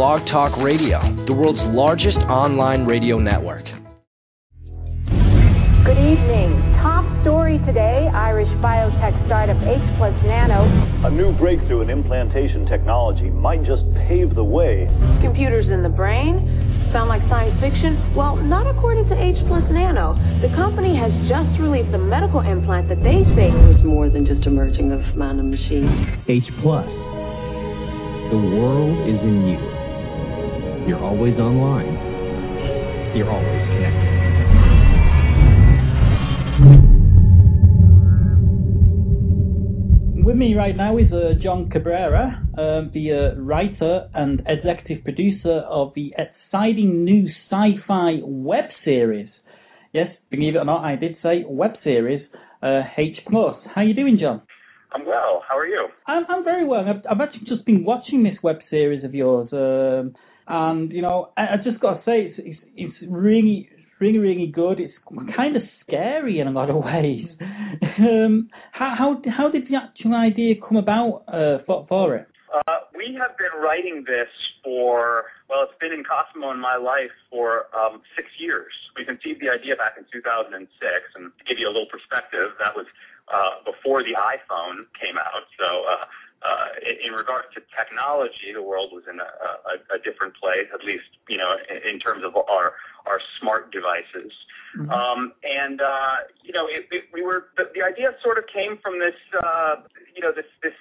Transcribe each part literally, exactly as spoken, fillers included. Blog Talk Radio, the world's largest online radio network. Good evening. Top story today, Irish biotech startup H Plus Nano. A new breakthrough in implantation technology might just pave the way. Computers in the brain. Sound like science fiction? Well, not according to H Plus Nano. The company has just released a medical implant that they say is more than just a merging of man and machine. H Plus. The world is in you. You're always online. You're always connected. With me right now is uh, John Cabrera, uh, the uh, writer and executive producer of the exciting new sci-fi web series. Yes, believe it or not, I did say web series, uh, H plus. How are you doing, John? I'm well. How are you? I'm, I'm very well. I've, I've actually just been watching this web series of yours, um, and, you know, I, I just got to say, it's, it's, it's really... really, really good. It's kind of scary in a lot of ways. Um, how, how how did the actual idea come about uh, for, for it? Uh, we have been writing this for, well, it's been in Cosimo and my life for um, six years. We conceived the idea back in two thousand six, and to give you a little perspective, that was uh, before the iPhone came out. So uh, uh, in, in regards to technology, the world was in a, a, a different place, at least, you know, in, in terms of our our smart devices. Mm-hmm. um, and, uh, you know, it, it, we were, the, the idea sort of came from this, uh, you know, this, this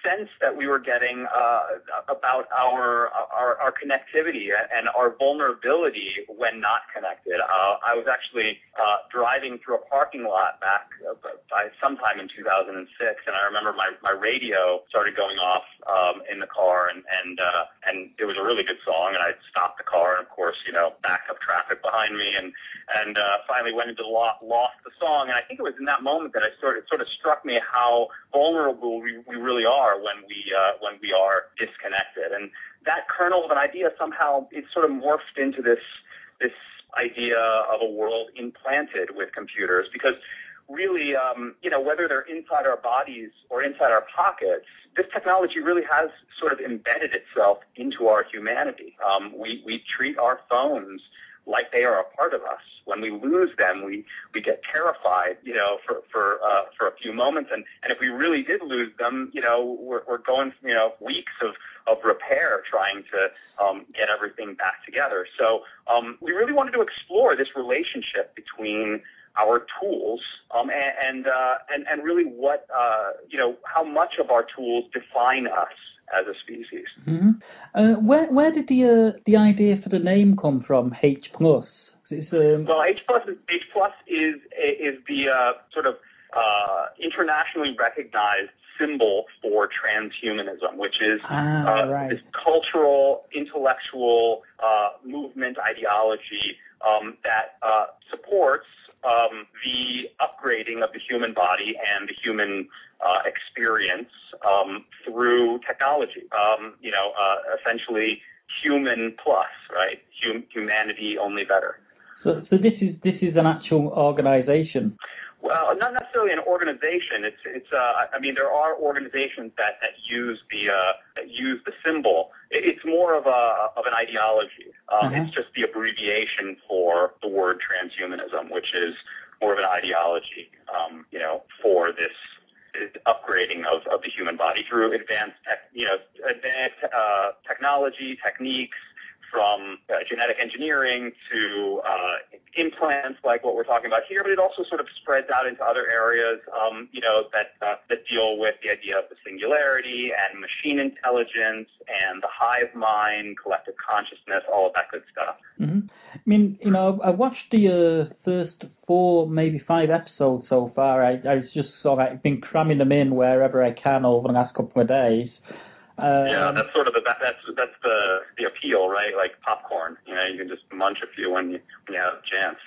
sense that we were getting uh, about our, our, our connectivity and our vulnerability when not connected. Uh, I was actually uh, driving through a parking lot back uh, by sometime in two thousand six, and I remember my, my radio started going off um, in the car, and and, uh, and it was a really good song, and I stopped the car, and of course, you know, backed up traffic behind me, and, and uh, finally went into the lot, lost the song, and I think it was in that moment that I sort of, it sort of struck me how vulnerable we, we really are when we uh, when we are disconnected. And that kernel of an idea somehow it sort of morphed into this this idea of a world implanted with computers, because really, um, you know, whether they're inside our bodies or inside our pockets, this technology really has sort of embedded itself into our humanity. Um, we, we treat our phones like they are a part of us. When we lose them, we, we get terrified, you know, for for uh, for a few moments. And, and if we really did lose them, you know, we're, we're going, you know, weeks of, of repair trying to um, get everything back together. So um, we really wanted to explore this relationship between our tools um, and and, uh, and and really what, uh, you know, how much of our tools define us as a species. Mm-hmm. uh, where where did the uh, the idea for the name come from? H plus. Um... Well, H plus is, H plus is is the uh, sort of uh, internationally recognized symbol for transhumanism, which is ah, uh, right. this cultural, intellectual uh, movement ideology um, that uh, supports um, the upgrading of the human body and the human uh, experience um, through technology. Um, you know, uh, essentially human plus, right? Hum humanity only better. So, so this is this is an actual organization. Well, not necessarily an organization. It's it's. Uh, I mean, there are organizations that, that use the uh, that use the symbol. It's more of a of an ideology. Um, uh-huh. It's just the abbreviation for the word transhumanism, which is more of an ideology. Um, you know, for this upgrading of, of the human body through advanced tech, you know advanced uh, technology techniques. From uh, genetic engineering to uh, implants, like what we're talking about here, but it also sort of spreads out into other areas, um, you know, that uh, that deal with the idea of the singularity and machine intelligence and the hive mind, collective consciousness, all of that good stuff. Mm-hmm. I mean, you know, I watched the uh, first four, maybe five episodes so far. I, I was just sort of I've been cramming them in wherever I can over the last couple of days. Um, yeah, that's sort of the that, that's that's the the appeal, right? Like popcorn, you know, you can just munch a few when you when you have a chance.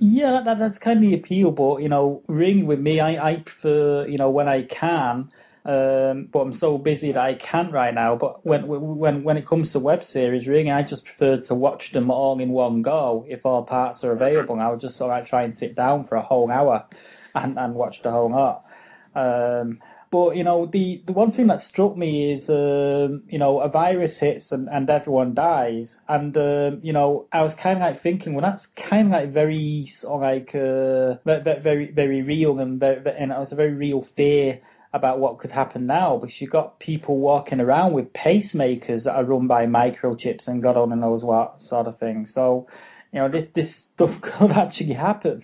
Yeah, that, that's kind of the appeal, but you know, really with me, I, I prefer, you know, when I can, um, but I'm so busy that I can't right now. But when when when it comes to web series, really, I just prefer to watch them all in one go if all parts are available. I would just sort of try and sit down for a whole hour and and watch the whole lot. Um, But, you know, the, the one thing that struck me is, um, you know, a virus hits and, and everyone dies. And, um, you know, I was kind of like thinking, well, that's kind of like very, sort of like, uh, very, very real. And, very, and it was a very real fear about what could happen now. Because you've got people walking around with pacemakers that are run by microchips and God only knows what sort of thing. So, you know, this, this stuff could actually happen.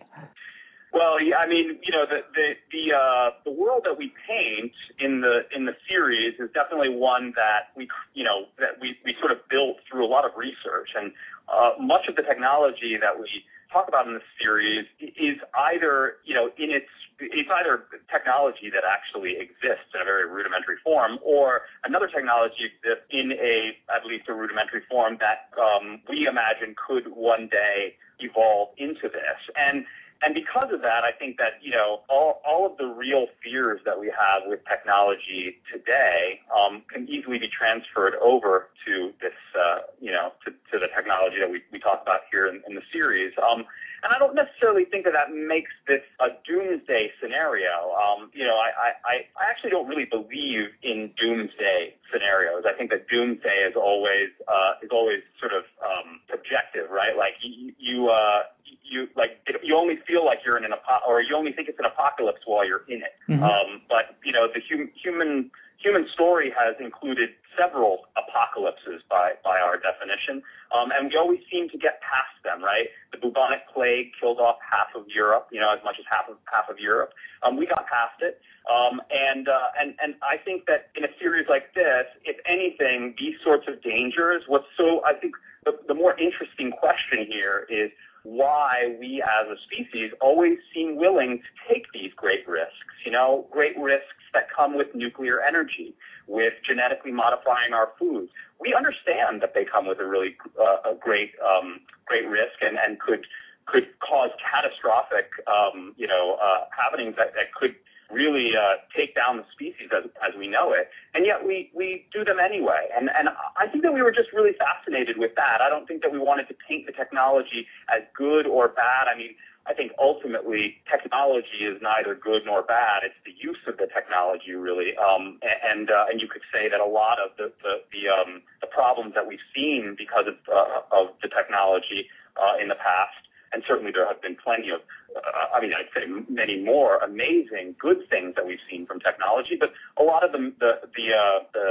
Well, I mean, you know, the the the, uh, the world that we paint in the in the series is definitely one that we, you know, that we, we sort of built through a lot of research, and uh, much of the technology that we talk about in the series is either, you know, in its it's either technology that actually exists in a very rudimentary form, or another technology that in a at least a rudimentary form that um, we imagine could one day evolve into this. And And because of that, I think that, you know, all, all of the real fears that we have with technology today um, can easily be transferred over to this, uh, you know, to, to the technology that we, we talk about here in, in the series. Um, and I don't necessarily think that that makes this a doomsday scenario. Um, you know, I, I, I actually don't really believe in doomsday scenarios. I think that doomsday is always uh, is always sort of um, subjective, right? Like you you, uh, you like you only feel like you're in an apo- or you only think it's an apocalypse while you're in it. Mm-hmm. Um, but you know the hum- human human story has included several apocalypses by by our definition, um, and we always seem to get past them, right? The bubonic plague killed off half of Europe, you know, as much as half of half of Europe. Um, we got past it, um, and uh, and and I think that in a series like this, if anything, these sorts of dangers. What's so I think the, the more interesting question here is why we as a species always seem willing to take these great risks, you know, great risks that come with nuclear energy, with genetically modifying our food. We understand that they come with a really uh, a great um, great risk and, and could could cause catastrophic, um, you know, uh, happenings that, that could really uh, take down the species as, as we know it. And yet we, we do them anyway. And, and I think that we were just really fascinated with that. I don't think that we wanted to paint the technology as good or bad. I mean, I think ultimately technology is neither good nor bad. It's the use of the technology, really. Um, and uh, and you could say that a lot of the the, the, um, the problems that we've seen because of, uh, of the technology uh, in the past, and certainly there have been plenty of, uh, I mean, I'd say many more amazing good things that we've seen from technology, but a lot of the, the, the, uh, the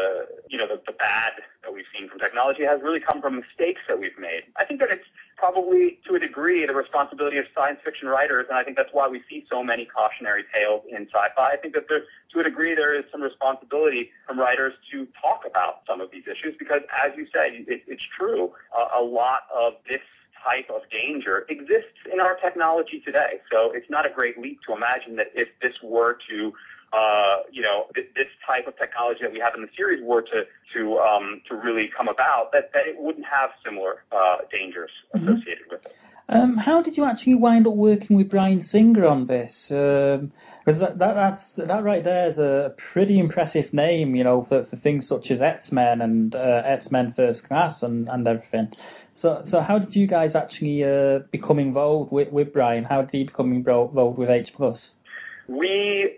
you know, the, the bad that we've seen from technology has really come from mistakes that we've made. I think that it's probably, to a degree, the responsibility of science fiction writers, and I think that's why we see so many cautionary tales in sci-fi. I think that there, to a degree, there is some responsibility from writers to talk about some of these issues, because as you said, it, it's true, uh, a lot of this type of danger exists in our technology today. So it's not a great leap to imagine that if this were to, uh, you know, th- this type of technology that we have in the series were to to um, to really come about, that, that it wouldn't have similar uh, dangers associated mm-hmm. with it. Um, how did you actually wind up working with Bryan Singer on this? Um, because that, that, that's, that right there is a pretty impressive name, you know, for, for things such as X-Men and uh, X-Men First Class and, and everything. So, so how did you guys actually uh, become involved with, with Bryan? How did he become involved with H plus? We,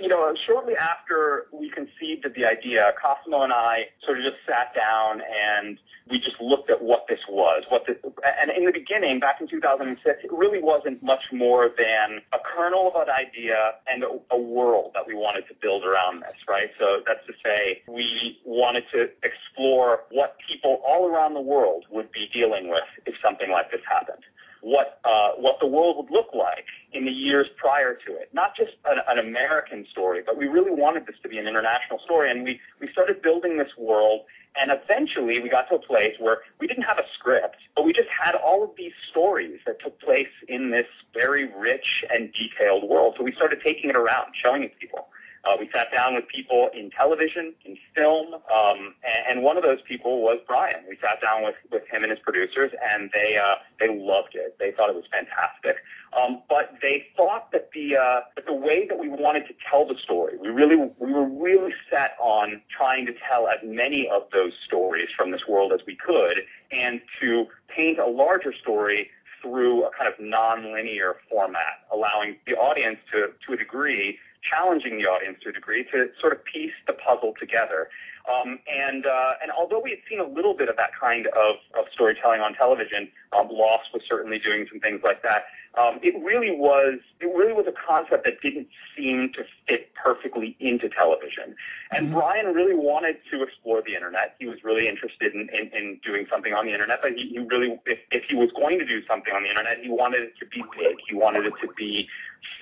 you know, shortly after we conceived of the idea, Cosimo and I sort of just sat down and we just looked at what this was. What this, and in the beginning, back in two thousand six, it really wasn't much more than a kernel of an idea and a, a world that we wanted to build around this, right? So that's to say, we wanted to explore what people all around the world would be dealing with if something like this happened. What uh, what the world would look like in the years prior to it. Not just an, an American story, but we really wanted this to be an international story. And we, we started building this world, and eventually we got to a place where we didn't have a script, but we just had all of these stories that took place in this very rich and detailed world. So we started taking it around, showing it to people. Uh, we sat down with people in television, in film, um, and, and one of those people was Bryan. We sat down with, with him and his producers, and they uh, they loved it. They thought it was fantastic. Um, but they thought that the uh, that the way that we wanted to tell the story, we really we were really set on trying to tell as many of those stories from this world as we could, and to paint a larger story through a kind of non-linear format, allowing the audience to, to a degree, challenging the audience to a degree to sort of piece the puzzle together. Um, and uh, and although we had seen a little bit of that kind of, of storytelling on television, um, Lost was certainly doing some things like that. Um, it really was it really was a concept that didn't seem to fit perfectly into television. And mm-hmm. Bryan really wanted to explore the internet. He was really interested in, in, in doing something on the internet. But he, he really, if, if he was going to do something on the internet, he wanted it to be big. He wanted it to be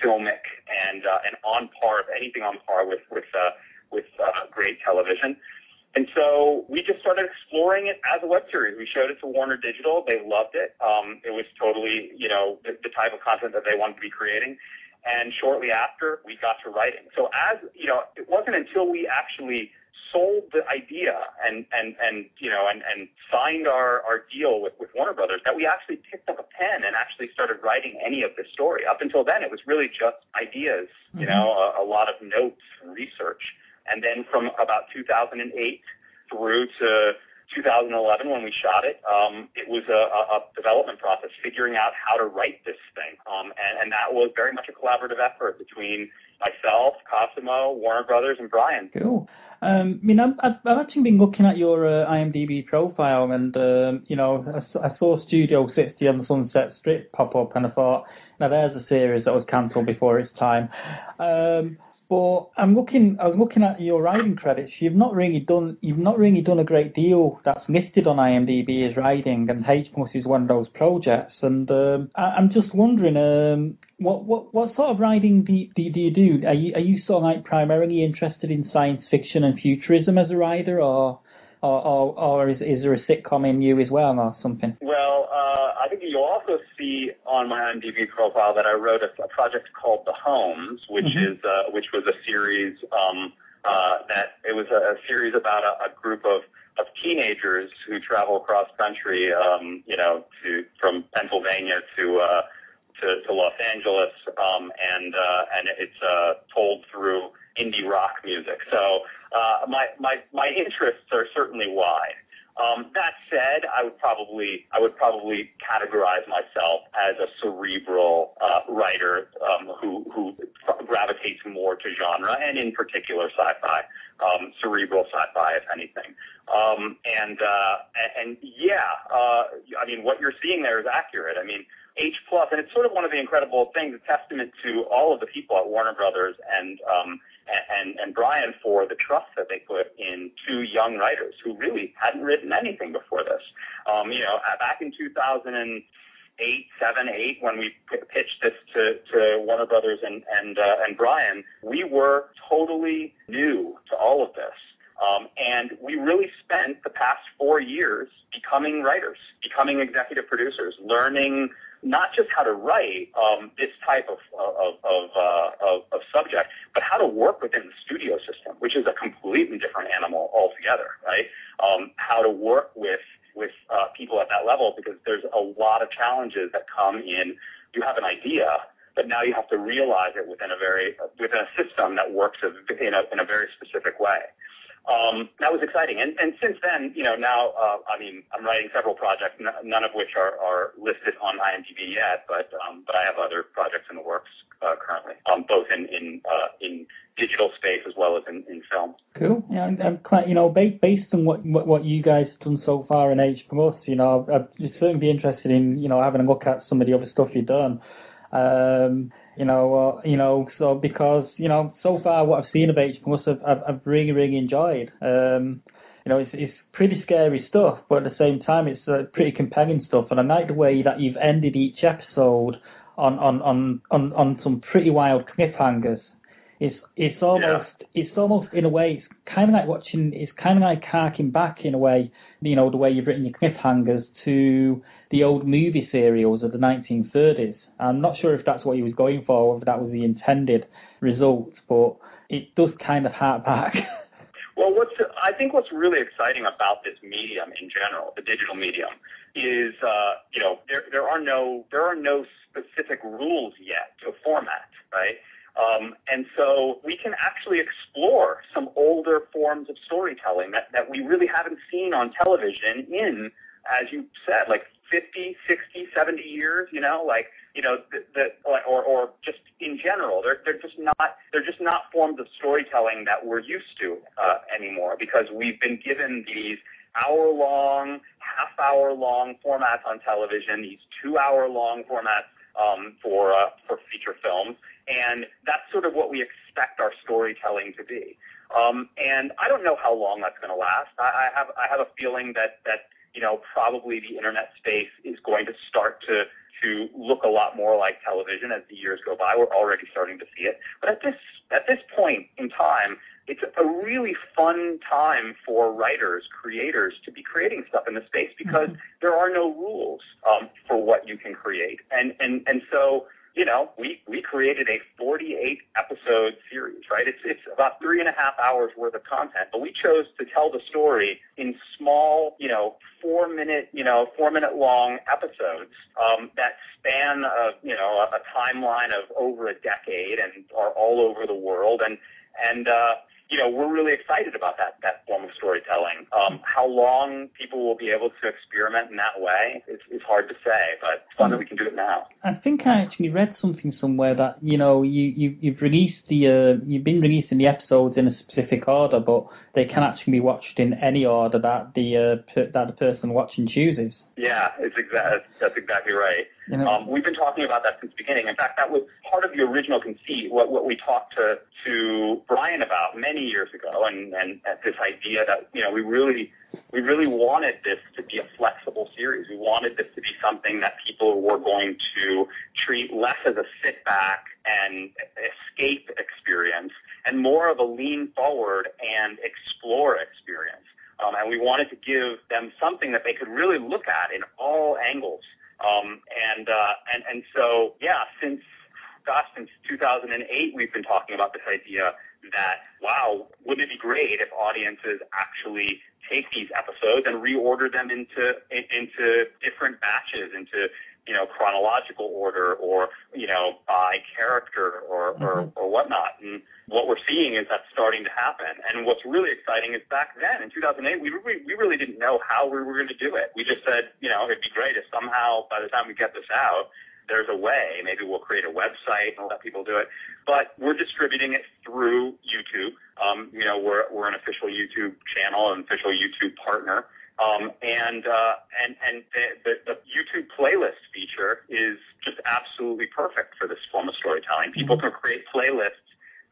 filmic and uh, and on par of anything on par with with. Uh, with uh, great television. And so we just started exploring it as a web series. We showed it to Warner Digital. They loved it. Um, it was totally, you know, the, the type of content that they wanted to be creating. And shortly after, we got to writing. So as, you know, it wasn't until we actually sold the idea and, and, and you know, and, and signed our, our deal with, with Warner Brothers that we actually picked up a pen and actually started writing any of the story. Up until then, it was really just ideas, you mm-hmm. know, a, a lot of notes and research. And then from about two thousand eight through to two thousand eleven, when we shot it, um, it was a, a, a development process, figuring out how to write this thing. Um, and, and that was very much a collaborative effort between myself, Cosimo, Warner Brothers, and Bryan. Cool. Um, I mean, I've, I've actually been looking at your uh, IMDb profile, and, um, you know, I, I saw Studio sixty on the Sunset Strip pop up, and I thought, now there's a series that was cancelled before its time. Um But I'm looking. I was looking at your writing credits. You've not really done. You've not really done a great deal that's listed on IMDb as writing, and H+ is one of those projects. And um, I, I'm just wondering, um, what what what sort of writing do do, do you do? Are you are you sort of like primarily interested in science fiction and futurism as a writer, or? Or, or, or is, is there a sitcom in you as well or something? Well, uh, I think you'll also see on my IMDb profile that I wrote a, a project called The Homes, which mm-hmm. is uh, which was a series um, uh, that it was a, a series about a, a group of, of teenagers who travel across country, um, you know, to from Pennsylvania to uh, to, to Los Angeles, um, and uh, and it's uh, told through indie rock music. So uh, my, my, my interests are certainly wide. Um, that said, I would probably I would probably categorize myself as a cerebral uh, writer um, who who gravitates more to genre, and in particular sci-fi, um, cerebral sci-fi, if anything. Um, and uh, and yeah, uh, I mean, what you're seeing there is accurate. I mean, H plus, and it's sort of one of the incredible things, a testament to all of the people at Warner Brothers and um, and, and Bryan for the trust that they put in two young writers who really hadn't written anything before this. Um, you know, back in two thousand eight, seven, eight, when we p- pitched this to, to Warner Brothers and, and, uh, and Bryan, we were totally new to all of this. Um, and we really spent the past four years becoming writers, becoming executive producers, learning not just how to write um, this type of of, of, uh, of of subject, but how to work within the studio system, which is a completely different animal altogether, right? Um, how to work with with uh, people at that level, because there's a lot of challenges that come in. You have an idea, but now you have to realize it within a very within a system that works in a in a very specific way. Um, that was exciting. And, and since then, you know, now, uh, I mean, I'm writing several projects, n- none of which are, are listed on IMDb yet, but, um, but I have other projects in the works, uh, currently, um, both in, in, uh, in digital space as well as in, in film. Cool. Yeah. And, and you know, based, based on what, what, what you guys have done so far in H plus, you know, I'd certainly be interested in, you know, having a look at some of the other stuff you've done. Um, You know, uh, you know, so because you know, so far what I've seen of H plus, I've I've really really enjoyed. Um, you know, it's it's pretty scary stuff, but at the same time, it's uh, pretty compelling stuff. And I like the way that you've ended each episode on on on on, on some pretty wild cliffhangers. It's it's almost yeah. it's almost in a way, it's kind of like watching. It's kind of like harking back in a way. You know, the way you've written your cliffhangers to the old movie serials of the nineteen thirties. I'm not sure if that's what he was going for, or if that was the intended result, but it does kind of hark back. Well, what's I think what's really exciting about this medium in general, the digital medium, is uh, you know there there are no there are no specific rules yet to format, right? Um, and so we can actually explore some older forms of storytelling that, that we really haven't seen on television in, as you said, like fifty, sixty, seventy years. You know, like. you know, the, the, or, or just in general. They're, they're just not, they're just not forms of storytelling that we're used to uh, anymore, because we've been given these hour-long, half-hour-long formats on television, these two-hour-long formats um, for, uh, for feature films, and that's sort of what we expect our storytelling to be. Um, and I don't know how long that's going to last. I, I have, I have a feeling that, that, you know, probably the internet space is going to start to, to look a lot more like television as the years go by. We're already starting to see it. But at this, at this point in time, it's a really fun time for writers, creators to be creating stuff in the space, because mm-hmm. there are no rules um, for what you can create. And, and, and so, you know, we, we created a forty-eight episode series, right? It's, it's about three and a half hours worth of content, but we chose to tell the story in small, you know, four minute, you know, four minute long episodes, um, that span, of, you know, a, a timeline of over a decade and are all over the world. And, and, uh, you know, we're really excited about that, that form of storytelling. Um, how long people will be able to experiment in that way is, is hard to say, but it's fun that we can do it now. I think I actually read something somewhere that, you know, you, you, you've released the, uh, you've been releasing the episodes in a specific order, but they can actually be watched in any order that the, uh, per, that the person watching chooses. Yeah, it's exact, that's exactly right. Yeah. Um, we've been talking about that since the beginning. In fact, that was part of the original conceit, what, what we talked to, to Bryan about many years ago, and, and this idea that, you know, we really, we really wanted this to be a flexible series. We wanted this to be something that people were going to treat less as a sit-back and escape experience and more of a lean-forward and explore experience. Um, and we wanted to give them something that they could really look at in all angles. Um, and, uh, and, and so, yeah, since, gosh, since two thousand eight, we've been talking about this idea that, wow, wouldn't it be great if audiences actually take these episodes and reorder them into, in, into different batches, into, you know, chronological order, or, you know, by character, or, or, or whatnot. And what we're seeing is that's starting to happen. And what's really exciting is back then, in two thousand eight, we, we, we really didn't know how we were going to do it. We just said, you know, it'd be great if somehow by the time we get this out, there's a way. Maybe we'll create a website and let people do it. But we're distributing it through YouTube. Um, you know, we're, we're an official YouTube channel, an official YouTube partner. Um, and, uh, and and the, the YouTube playlist feature is just absolutely perfect for this form of storytelling. People can create playlists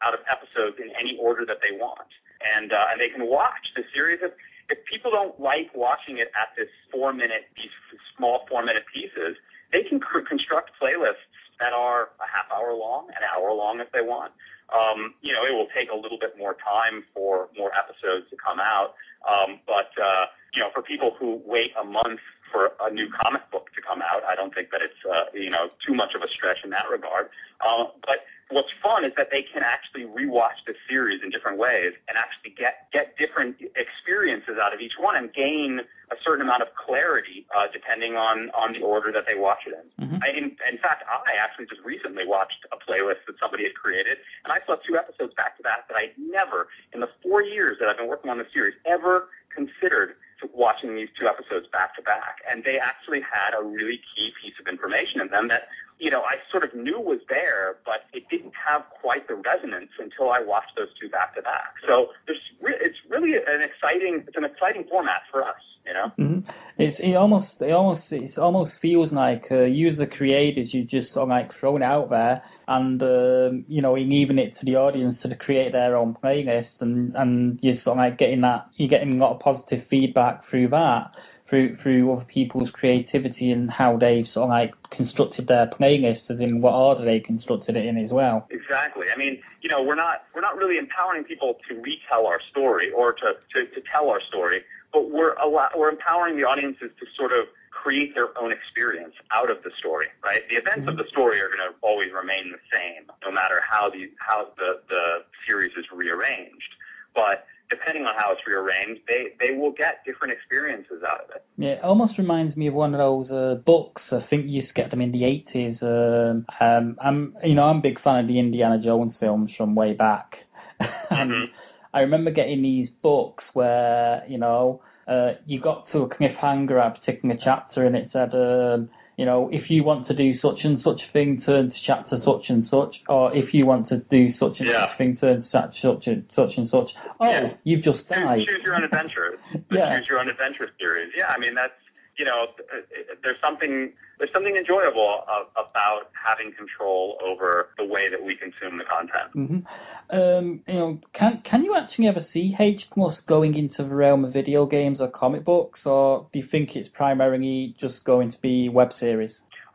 out of episodes in any order that they want. And, uh, and they can watch the series. If, if people don't like watching it at this four minute, these small four minute pieces, they can cr- construct playlists that are a half hour long, an hour long if they want. Um, you know, it will take a little bit more time for more episodes to come out. Um, but, uh, you know, for people who wait a month for a new comic book to come out, I don't think that it's, uh, you know, too much of a stretch in that regard. Um, but what's fun is that they can actually rewatch the series in different ways and actually get, get different experiences out of each one and gain a certain amount of clarity, uh, depending on, on the order that they watch it in. Mm-hmm. I, in. In fact, I actually just recently watched a playlist that somebody had created, and I saw two episodes back to back that I'd never, in the four years that I've been working on the series, ever considered watching these two episodes back to back. And they actually had a really key piece of information in them that, you know, I sort of knew was there, but it didn't have quite the resonance until I watched those two back to back. So there's re- it's really an exciting, it's an exciting format for us, you know. Mm-hmm. It's it almost, it almost, it almost feels like uh, you as the creators, you just sort of like thrown out there, and um, you know, leaving it to the audience to create their own playlist, and and you're sort of like getting that, you're getting a lot of positive feedback through that. Through, through other people's creativity and how they've sort of like constructed their playlists, as in what order they constructed it in as well. Exactly. I mean, you know, we're not we're not really empowering people to retell our story or to, to, to tell our story, but we're allow- we're empowering the audiences to sort of create their own experience out of the story, right? The events of the story are going to always remain the same, no matter how the how the, the series is rearranged, but depending on how it's rearranged, they, they will get different experiences out of it. Yeah, it almost reminds me of one of those uh, books. I think you used to get them in the eighties. Um, um, I'm, you know, I'm a big fan of the Indiana Jones films from way back. And mm-hmm. I remember getting these books where, you know, uh, you got to a cliffhanger at a particular chapter and it said, um, you know, if you want to do such and such thing, turn to chapter such and such, or if you want to do such and yeah. such thing, turn to such, such and such and such. Oh, yeah. You've just died. Choose your own adventure. yeah. Choose your own adventure series. Yeah, I mean, that's, you know, there's something there's something enjoyable of, about having control over the way that we consume the content. Mm-hmm. Um, you know, can can you actually ever see H Plus going into the realm of video games or comic books, or do you think it's primarily just going to be web series?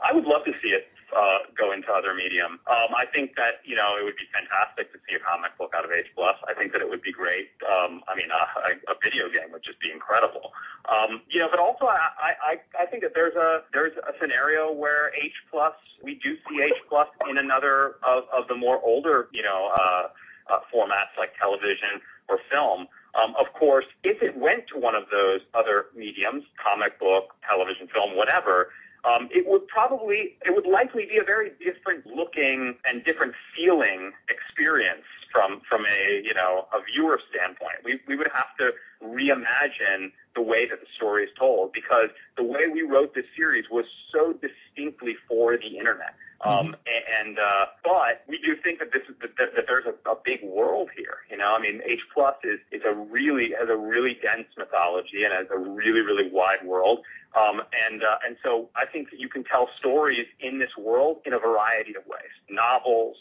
I would love to see it uh, go into other medium. Um, I think that, you know, it would be fantastic to see a comic book out of H Plus. I think that it would be great. Um, I mean, a, a video game would just be incredible. Um, you know, but also I, I, I think that there's a there's a scenario where H plus we do see H plus in another of, of the more older you know uh, uh, formats like television or film. Um, of course, if it went to one of those other mediums, comic book, television, film, whatever. Um, it would probably, it would likely be a very different looking and different feeling experience from from a you know a viewer standpoint. We we would have to reimagine the way that the story is told, because the way we wrote this series was so distinctly for the internet. Um, and uh, but we do think that this is that, that there's a, a big world here. You know, I mean, H Plus is is a really has a really dense mythology and has a really really wide world. Um, and uh, and so I think that you can tell stories in this world in a variety of ways: novels,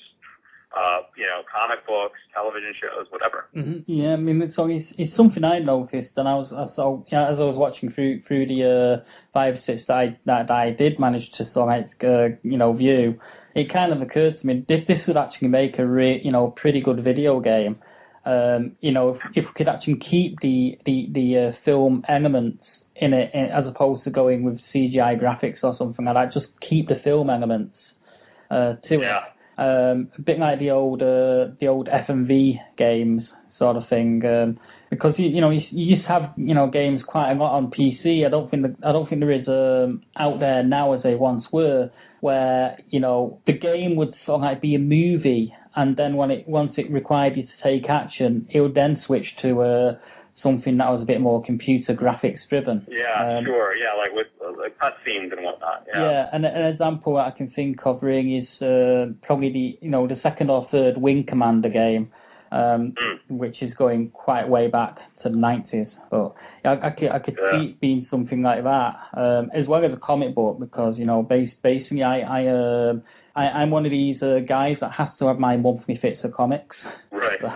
uh, you know, comic books, television shows, whatever. Mm-hmm. Yeah, I mean, so it's, it's something I noticed, and I was I saw, you know, as I was watching through through the. Uh, five six that I, that I did manage to like uh, you know view, it kind of occurred to me this this would actually make a re, you know pretty good video game. Um, you know if, if we could actually keep the the the uh, film elements in it, in, as opposed to going with C G I graphics or something like that, just keep the film elements uh, to yeah. it. Um, a bit like the old uh, the old F M V games sort of thing. Um, Because you know you used to have you know games quite a lot on P C. I don't think the, I don't think there is um, out there now as they once were, where you know the game would sort of like be a movie, and then when it once it required you to take action, it would then switch to uh, something that was a bit more computer graphics driven. Yeah, um, sure. Yeah, like with like cutscenes and whatnot. Yeah. Yeah, and an example that I can think of really is uh, probably the you know the second or third Wing Commander game. Um, which is going quite way back to the nineties, but I, I could, I could yeah. see it being something like that, um, as well as a comic book, because you know, base, basically, I, I, uh, I, I'm one of these uh, guys that has to have my monthly fix of comics. Right. So,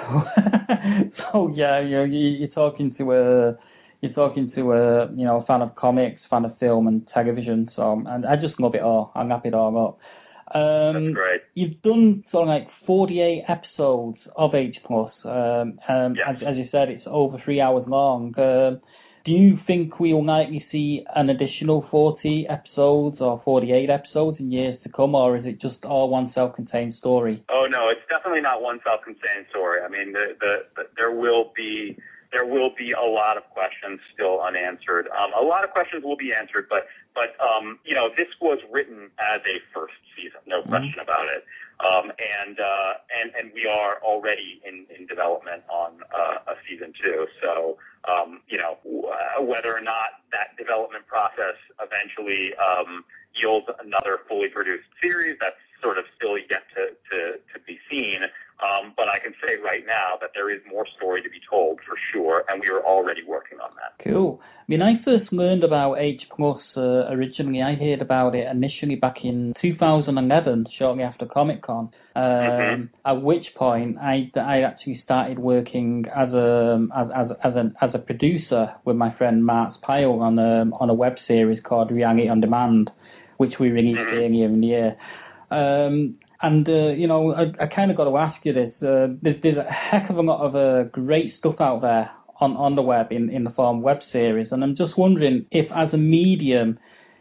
so yeah, you know, you, you're talking to a, you're talking to a, you know, fan of comics, fan of film and television. So, and I just love it all. I lap it all up. Um, That's right. You've done sort of like forty-eight episodes of H Plus. Um, um, yes. as, as you said, it's over three hours long. Um, do you think we will likely see an additional forty episodes or forty-eight episodes in years to come, or is it just all one self-contained story? Oh no, it's definitely not one self-contained story. I mean, the, the, the there will be. There will be a lot of questions still unanswered. Um, a lot of questions will be answered, but but um, you know this was written as a first season, no mm-hmm. question about it. Um, and uh, and and we are already in, in development on uh, a season two. So um, you know w whether or not that development process eventually um, yields another fully produced series, that's sort of still yet to to, to be seen. Um, but I can say right now that there is more story to be told for sure, and we are already working on that. Cool. I mean, I first learned about H Plus uh, originally. I heard about it initially back in two thousand eleven, shortly after Comic Con. Um, mm-hmm. At which point, I, I actually started working as a as as as, an, as a producer with my friend Mark Pyle on a on a web series called Reality on Demand, which we released mm-hmm. earlier in the year. Um, And, uh, you know, I, I kind of got to ask you this. Uh, there's, there's a heck of a lot of uh, great stuff out there on, on the web in, in the form of web series. And I'm just wondering if, as a medium,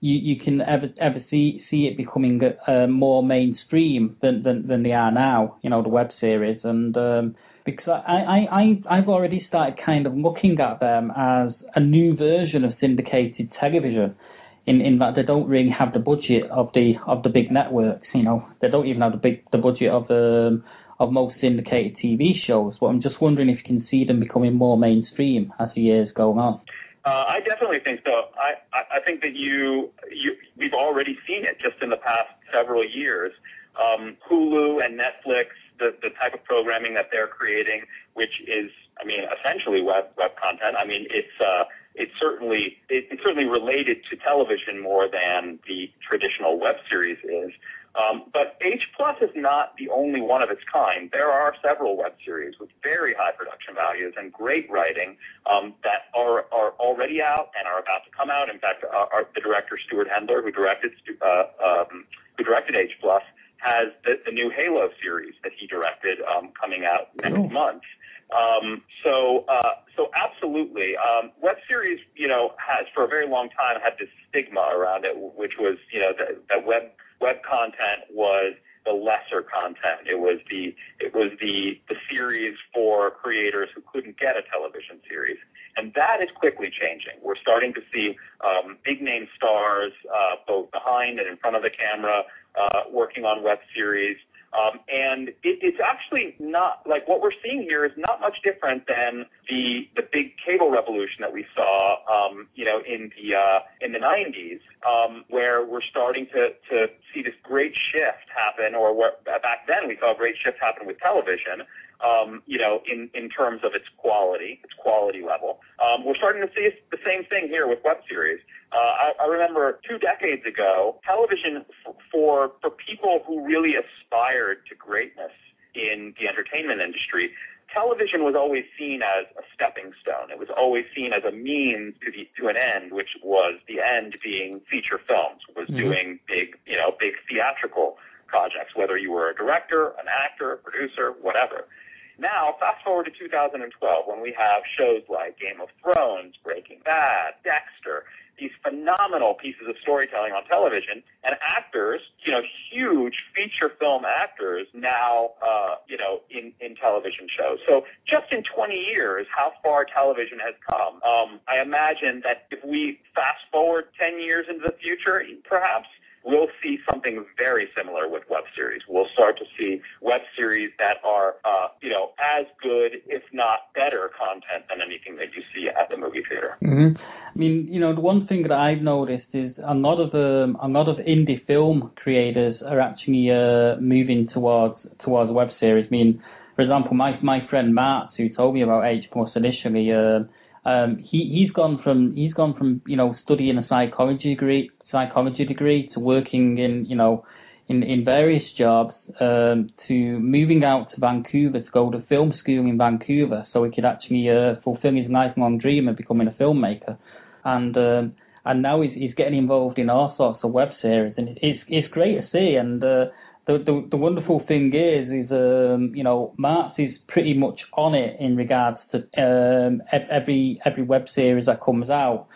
you, you can ever ever see see it becoming uh, more mainstream than, than, than they are now, you know, the web series. And um, because I, I, I, I've already started kind of looking at them as a new version of syndicated television. In, in that they don't really have the budget of the of the big networks, you know, they don't even have the big the budget of um, of most syndicated T V shows. But I'm just wondering if you can see them becoming more mainstream as the years go on. Uh, I definitely think so. I, I think that you, you, we've already seen it just in the past several years. Um, Hulu and Netflix, the, the type of programming that they're creating, which is, I mean, essentially web, web content. I mean, it's, uh, it's certainly, it, it's certainly related to television more than the traditional web series is. Um, but H Plus is not the only one of its kind. There are several web series with very high production values and great writing um, that are, are already out and are about to come out. In fact, our, our, the director, Stuart Hendler, who directed, uh, um, who directed H Plus, has the, the new Halo series that he directed um, coming out next oh. month. Um, so, uh, so absolutely, um, web series, you know, has for a very long time had this stigma around it, which was, you know, that, that web web content was the lesser content. It was the it was the the series for creators who couldn't get a television series, and that is quickly changing. We're starting to see um, big name stars, uh, both behind and in front of the camera, uh, working on web series. Um, and it, it's actually not, like, what we're seeing here is not much different than the the big cable revolution that we saw, um, you know, in the uh, in the nineties, um, where we're starting to, to see this great shift happen. Or what, back then we saw a great shift happen with television, um, you know, in, in terms of its quality, its quality level. Um, we're starting to see the same thing here with web series. Uh, I, I remember two decades ago, television f for for people who really aspired to greatness in the entertainment industry, television was always seen as a stepping stone. It was always seen as a means to the, to an end, which was the end being feature films, was mm-hmm. doing big, you know, big theatrical projects, whether you were a director, an actor, a producer, whatever. Now, fast forward to two thousand twelve, when we have shows like Game of Thrones, Breaking Bad, Dexter, these phenomenal pieces of storytelling on television, and actors, you know, huge feature film actors now, uh, you know, in, in television shows. So just in twenty years, how far television has come. Um, I imagine that if we fast forward ten years into the future, perhaps, we'll see something very similar with web series. We'll start to see web series that are, uh, you know, as good, if not better, content than anything that you see at the movie theater. Mm-hmm. I mean, you know, the one thing that I've noticed is a lot of um, a lot of indie film creators are actually uh, moving towards towards web series. I mean, for example, my my friend Matt, who told me about H Plus initially, uh, um, he he's gone from he's gone from you know studying a psychology degree. psychology degree to working in, you know, in, in various jobs, um, to moving out to Vancouver to go to film school in Vancouver so he could actually uh, fulfill his lifelong dream of becoming a filmmaker. And um, and now he's, he's getting involved in all sorts of web series, and it's it's great to see. And uh, the, the the wonderful thing is, is um, you know, Marx is pretty much on it in regards to um, every every web series that comes out.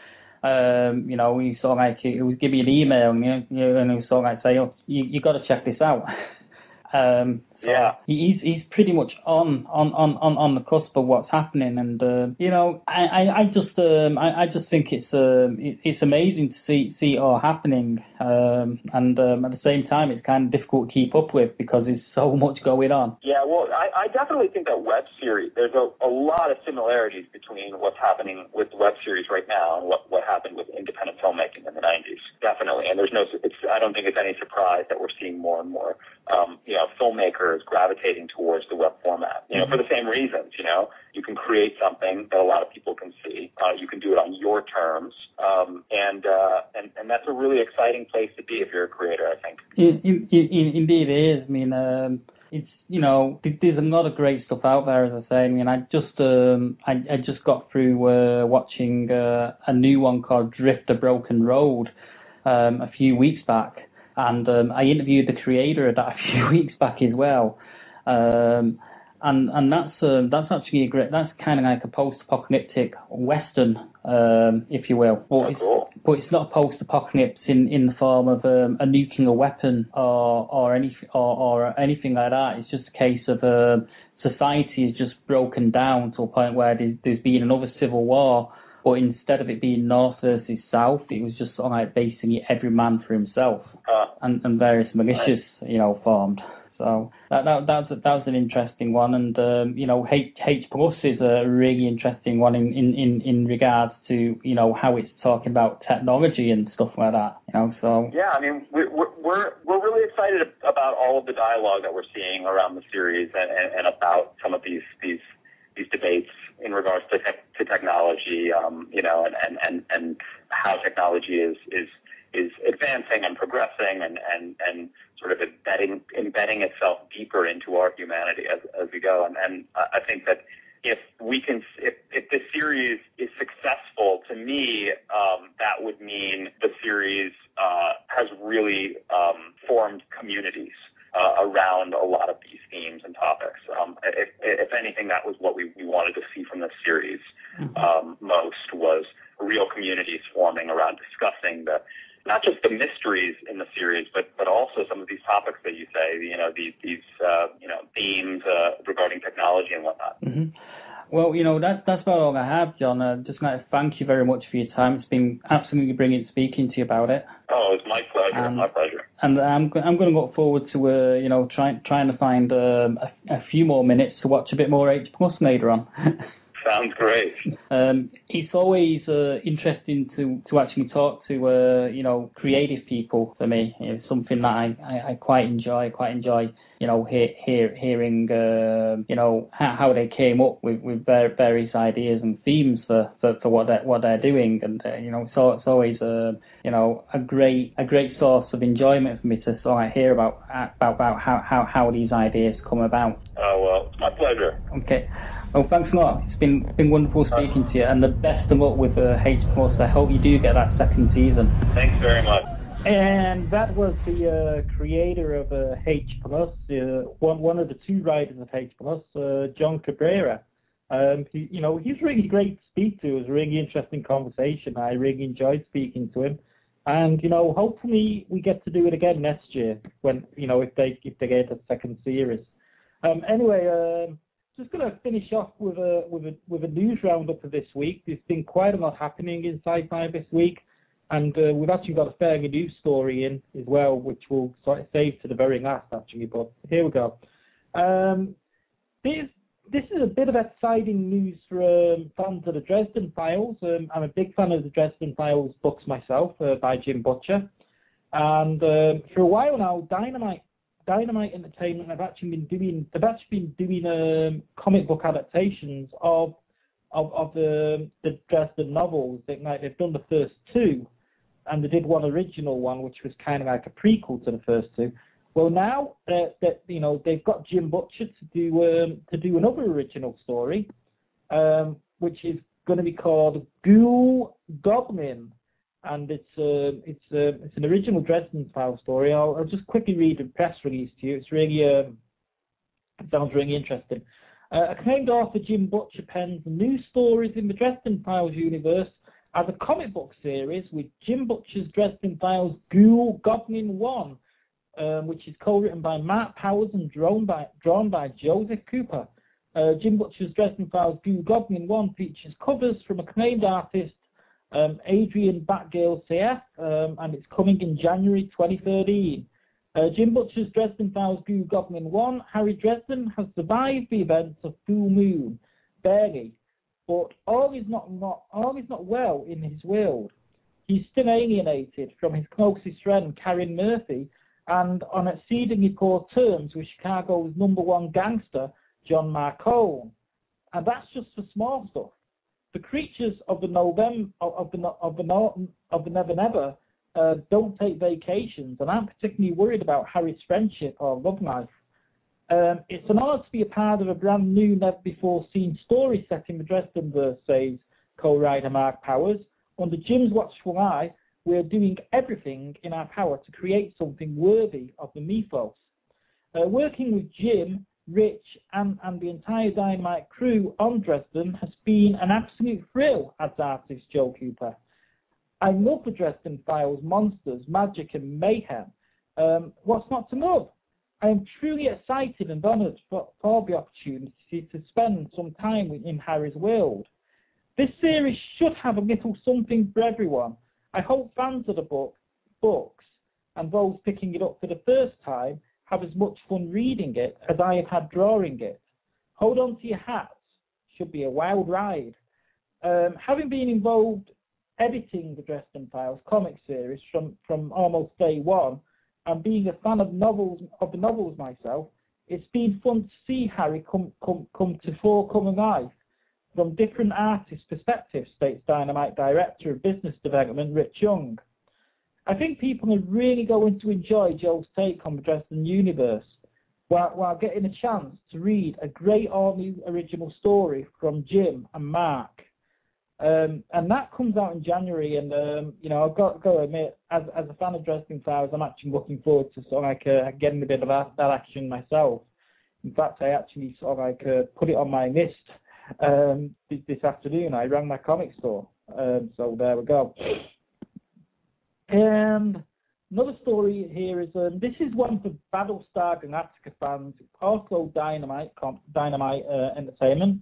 Um, you know, he sort of like, he would give me an email, and, you know, and he was sort of like say, oh, you you got to check this out. um, so yeah, he's he's pretty much on on on on the cusp of what's happening, and uh, you know, I I, I just um I, I just think it's um it, it's amazing to see see it all happening, um and um, at the same time it's kind of difficult to keep up with because there's so much going on. Yeah, well, I I definitely think that web series, there's a a lot of similarities between what's happening with web series right now and what what happened with independent filmmaking in the nineties, definitely. And there's no, it's, I don't think it's any surprise that we're seeing more and more um you know filmmakers is gravitating towards the web format, you know, for the same reasons. You know, you can create something that a lot of people can see. Uh, you can do it on your terms, um, and, uh, and and that's a really exciting place to be if you're a creator, I think. In, in, in, indeed, it is. I mean, um, it's, you know, there's a lot of great stuff out there, as I say. I mean, I just um, I, I just got through uh, watching uh, a new one called Drift the Broken Road um, a few weeks back. And um, I interviewed the creator of that a few weeks back as well, um, and and that's uh, that's actually a great. That's kind of like a post-apocalyptic western, um, if you will. But, oh, it's, cool. But it's not post-apocalypse in, in the form of um, a nuclear weapon or or any or, or anything like that. It's just a case of uh, society is just broken down to a point where there's, there's been another civil war. But instead of it being north versus south, it was just sort of like basically every man for himself, uh, and, and various militias, right. you know, formed. So that that that's a, that was an interesting one, and um, you know, H H Plus is a really interesting one in, in in in regards to, you know, how it's talking about technology and stuff like that. You know, so yeah, I mean, we're we're we're really excited about all of the dialogue that we're seeing around the series and and, and about some of these these. These debates in regards to, te to technology, um, you know, and, and, and, and how technology is, is, is advancing and progressing and, and, and sort of embedding, embedding itself deeper into our humanity as, as we go. And, and I think that if we can, if, if this series is successful, to me, um, that would mean the series uh, has really um, formed communities Uh, around a lot of these themes and topics. Um, if, if anything, that was what we, we wanted to see from this series um, most, was real communities forming around discussing the, not just the mysteries in the series, but but also some of these topics that you say, you know, these these uh, you know, themes uh, regarding technology and whatnot. Mm-hmm. Well, you know, that's that's about all I have, John. I just want to thank you very much for your time. It's been absolutely brilliant speaking to you about it. Oh, it's my pleasure. Um, my pleasure. And I'm I'm going to look forward to uh, you know, trying trying to find um, a, a few more minutes to watch a bit more H Plus later on. Sounds great. Um, it's always uh, interesting to, to actually talk to, uh, you know, creative people for me. It's something that I, I, I quite enjoy, quite enjoy, you know, hear, hear, hearing, uh, you know, how, how they came up with, with their various ideas and themes for, for, for what, they're, what they're doing. And, uh, you know, so it's always, uh, you know, a great a great source of enjoyment for me to sort of hear about, about, about how, how, how these ideas come about. Oh, well, it's my pleasure. Okay. Oh, thanks a lot. It's been been wonderful speaking to you, and the best of luck with uh, H Plus. I hope you do get that second season. Thanks very much. And that was the uh, creator of uh, H Plus, uh, one one of the two writers of H Plus, uh, John Cabrera. Um, he, you know, he's really great to speak to. It was a really interesting conversation. I really enjoyed speaking to him, and you know, hopefully we get to do it again next year when, you know, if they if they get a second series. Um, anyway. Uh, Just going to finish off with a with a with a news roundup for this week. There's been quite a lot happening in sci-fi this week, and uh, we've actually got a fairly new story in as well, which we'll sort of save to the very last actually. But here we go. Um, this this is a bit of exciting news for um, fans of the Dresden Files. Um, I'm a big fan of the Dresden Files books myself, uh, by Jim Butcher, and um, for a while now, Dynamite. Dynamite Entertainment have actually been doing they've actually been doing um, comic book adaptations of of, of the the Dresden novels. They, like, they've done the first two, and they did one original one, which was kind of like a prequel to the first two. Well, now that uh, you know, they've got Jim Butcher to do um, to do another original story, um, which is going to be called Ghoul Goblin. And it's uh, it's uh, it's an original Dresden Files story. I'll, I'll just quickly read the press release to you. It's really um, it sounds really interesting. Uh, acclaimed author Jim Butcher pens new stories in the Dresden Files universe as a comic book series with Jim Butcher's Dresden Files Ghoul Goblin One, um, which is co-written by Mark Powers and drawn by drawn by Joseph Cooper. Uh, Jim Butcher's Dresden Files Ghoul Goblin One features covers from acclaimed artist. Um, Adrian Batgale C F, um, and it's coming in January twenty thirteen. Uh, Jim Butcher's Dresden Files Ghoul Goblin one, Harry Dresden has survived the events of Full Moon, barely, but all is not, not, all is not well in his world. He's still alienated from his closest friend, Karen Murphy, and on exceedingly poor terms with Chicago's number one gangster, John Marcone. And that's just for small stuff. The creatures of the November of the of the of the Never Never uh, don't take vacations, and I'm particularly worried about Harry's friendship or love life. Um, it's an honor to be a part of a brand new, never before seen story set in the Dresdenverse, says co-writer Mark Powers. Under Jim's watchful eye, we're doing everything in our power to create something worthy of the mythos. Uh, working with Jim, Rich and, and the entire Dynamite crew on Dresden has been an absolute thrill, as artist Joe Cooper. I love the Dresden Files monsters, magic and mayhem. Um, what's not to love? I am truly excited and honoured for, for the opportunity to spend some time in Harry's world. This series should have a little something for everyone. I hope fans of the book, books and those picking it up for the first time have as much fun reading it as I have had drawing it. Hold on to your hats. Should be a wild ride. Um, having been involved editing the Dresden Files comic series from, from almost day one, and being a fan of novels of the novels myself, it's been fun to see Harry come, come, come to fore, come alive from different artists' perspectives, states Dynamite Director of Business Development, Rich Young. I think people are really going to enjoy Joel's take on the Dresden universe, while, while getting a chance to read a great all-new original story from Jim and Mark. Um, and that comes out in January, and um, you know, I've got, got to admit, as, as a fan of Dresden Files, I'm actually looking forward to sort of like uh, getting a bit of that, that action myself. In fact, I actually sort of like uh, put it on my list um, this afternoon. I rang my comic store, um, so there we go. Um, another story here is um, this is one for Battlestar Galactica fans, also Dynamite Dynamite uh, Entertainment.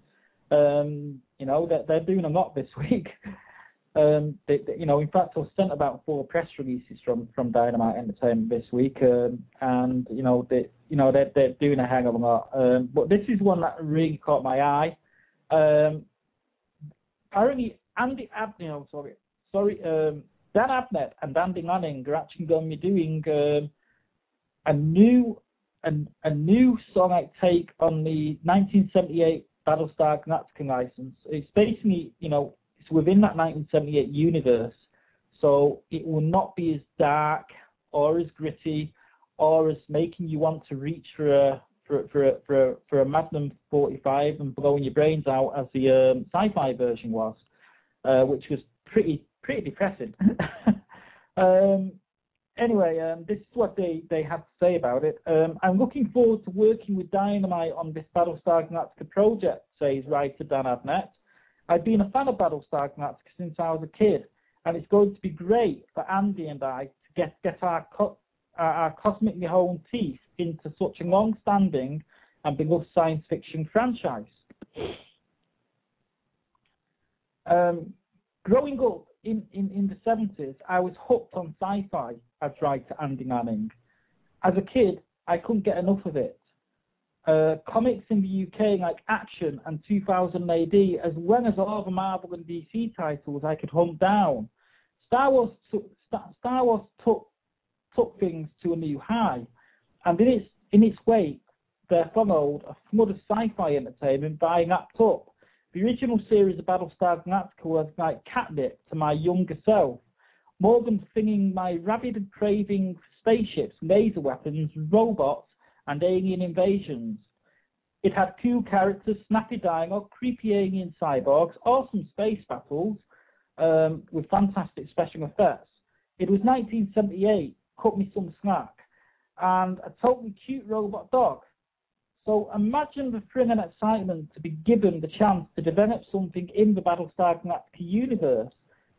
Um, you know, they're, they're doing a lot this week. Um, they, they, you know, in fact, I was sent about four press releases from, from Dynamite Entertainment this week, um, and you know, they, you know, they're, they're doing a hang of a lot. Um, but this is one that really caught my eye. Um, apparently, Andy Abnett, oh, sorry, sorry, um, Dan Abnett and Andy Lanning are actually going to be doing um, a new, a, a new sonic take on the nineteen seventy-eight. Battlestar Galactica license. It's basically, you know, it's within that nineteen seventy-eight universe, so it will not be as dark or as gritty or as making you want to reach for a for for a, for, a, for a Magnum forty-five and blowing your brains out as the um, sci-fi version was, uh, which was pretty pretty depressing. um, Anyway, um, this is what they, they have to say about it. Um, I'm looking forward to working with Dynamite on this Battlestar Galactica project, says writer Dan Abnett. I've been a fan of Battlestar Galactica since I was a kid, and it's going to be great for Andy and I to get, get our, co our, our cosmically honed teeth into such a long-standing and beloved science fiction franchise. Um, growing up in, in, in the seventies, I was hooked on sci-fi. I've tried to Andy Lanning. As a kid, I couldn't get enough of it. Uh, comics in the U K like Action and two thousand A D, as well as all the Marvel and D C titles I could hunt down. Star Wars, Star Wars took, took things to a new high, and in its, in its wake, there followed a flood of sci-fi entertainment buying lapped up. The original series of Battlestar Galactica was like catnip to my younger self. More than flinging my rabid craving for spaceships, laser weapons, robots, and alien invasions. It had cool characters, snappy dialogue, creepy alien cyborgs, awesome space battles um, with fantastic special effects. It was nineteen seventy-eight, cut me some slack, and a totally cute robot dog. So imagine the thrill and excitement to be given the chance to develop something in the Battlestar Galactica universe,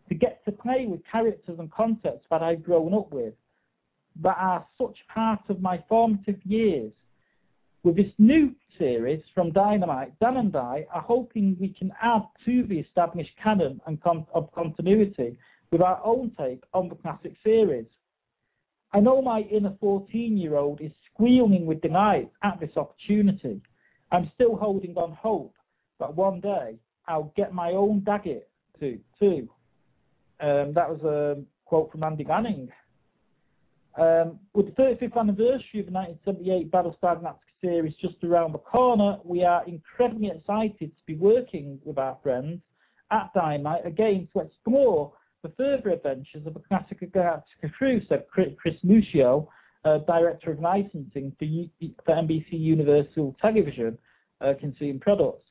to get to play with characters and concepts that I've grown up with, that are such part of my formative years. With this new series from Dynamite, Dan and I are hoping we can add to the established canon and con of continuity with our own take on the classic series. I know my inner fourteen-year-old is squealing with delight at this opportunity. I'm still holding on hope that one day I'll get my own Daggett too. too. Um, that was a quote from Andy Lanning. Um, with the thirty-fifth anniversary of the nineteen seventy-eight Battlestar Galactica series just around the corner, we are incredibly excited to be working with our friends at Dynamite again to explore the further adventures of the classic Galactica crew, said Chris Lucio, uh, Director of Licensing for, U for N B C Universal Television uh, Consumer Products.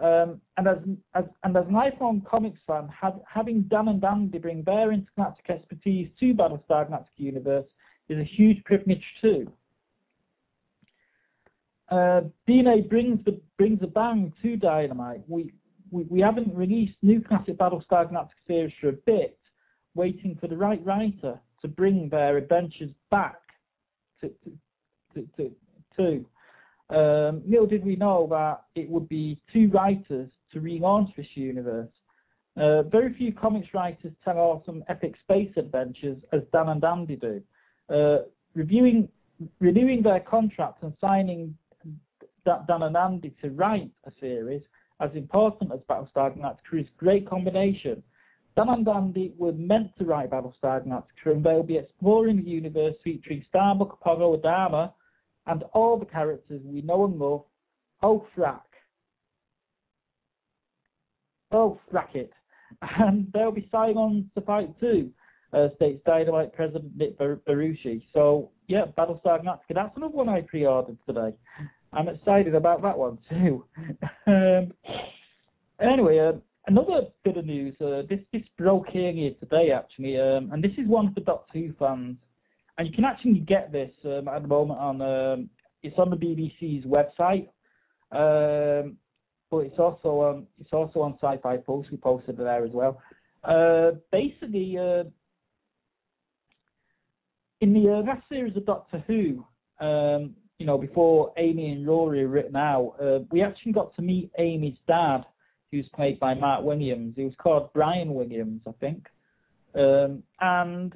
Um, and as, as and as a lifelong comics fan, have, having Dan and Andy bring their intergalactic expertise to Battlestar Galactica universe is a huge privilege too. Uh, D N A brings the brings a bang to Dynamite. We, we we haven't released new classic Battlestar Galactica series for a bit, waiting for the right writer to bring their adventures back to to to. to, to. Um, little did we know that it would be two writers to relaunch this universe. Uh, very few comics writers tell awesome epic space adventures as Dan and Andy do. Uh, reviewing renewing their contracts and signing Dan and Andy to write a series as important as Battlestar Galactica is a great combination. Dan and Andy were meant to write Battlestar Galactica, and they'll be exploring the universe featuring Starbuck, Pogo, Adama, and all the characters we know and love. Oh, frack. Oh, frack it. And they'll be signing on to fight too, uh, states Dynamite President Nick Barucci. So, yeah, Battlestar Galactica, that's another one I pre-ordered today. I'm excited about that one too. um, anyway, uh, another bit of news, uh, this, this broke here today actually, um, and this is one for Doctor Who fans. And you can actually get this um, at the moment on, um, it's on the B B C's website, um, but it's also on, it's also on Sci-Fi Pulse. We posted it there as well. Uh, basically, uh, in the uh, last series of Doctor Who, um, you know, before Amy and Rory were written out, uh, we actually got to meet Amy's dad, who's played by Mark Williams. He was called Bryan Williams, I think. Um, and,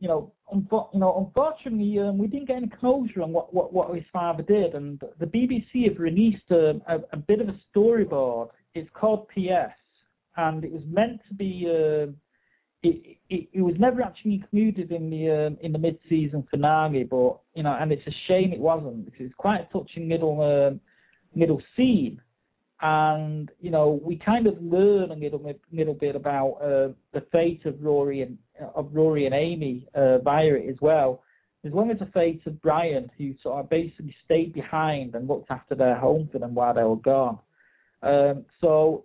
you know, unfo you know, unfortunately, um, we didn't get any closure on what, what, what his father did. And the B B C have released a, a, a bit of a storyboard. It's called P S. And it was meant to be... Uh, It, it, it was never actually included in the um, in the mid-season finale, but you know, and it's a shame it wasn't, because it's quite a touching middle um, middle scene, and you know, we kind of learn a little little bit about uh, the fate of Rory and of Rory and Amy uh, via it as well, as well as the fate of Bryan, who sort of basically stayed behind and looked after their home for them while they were gone. Um, so,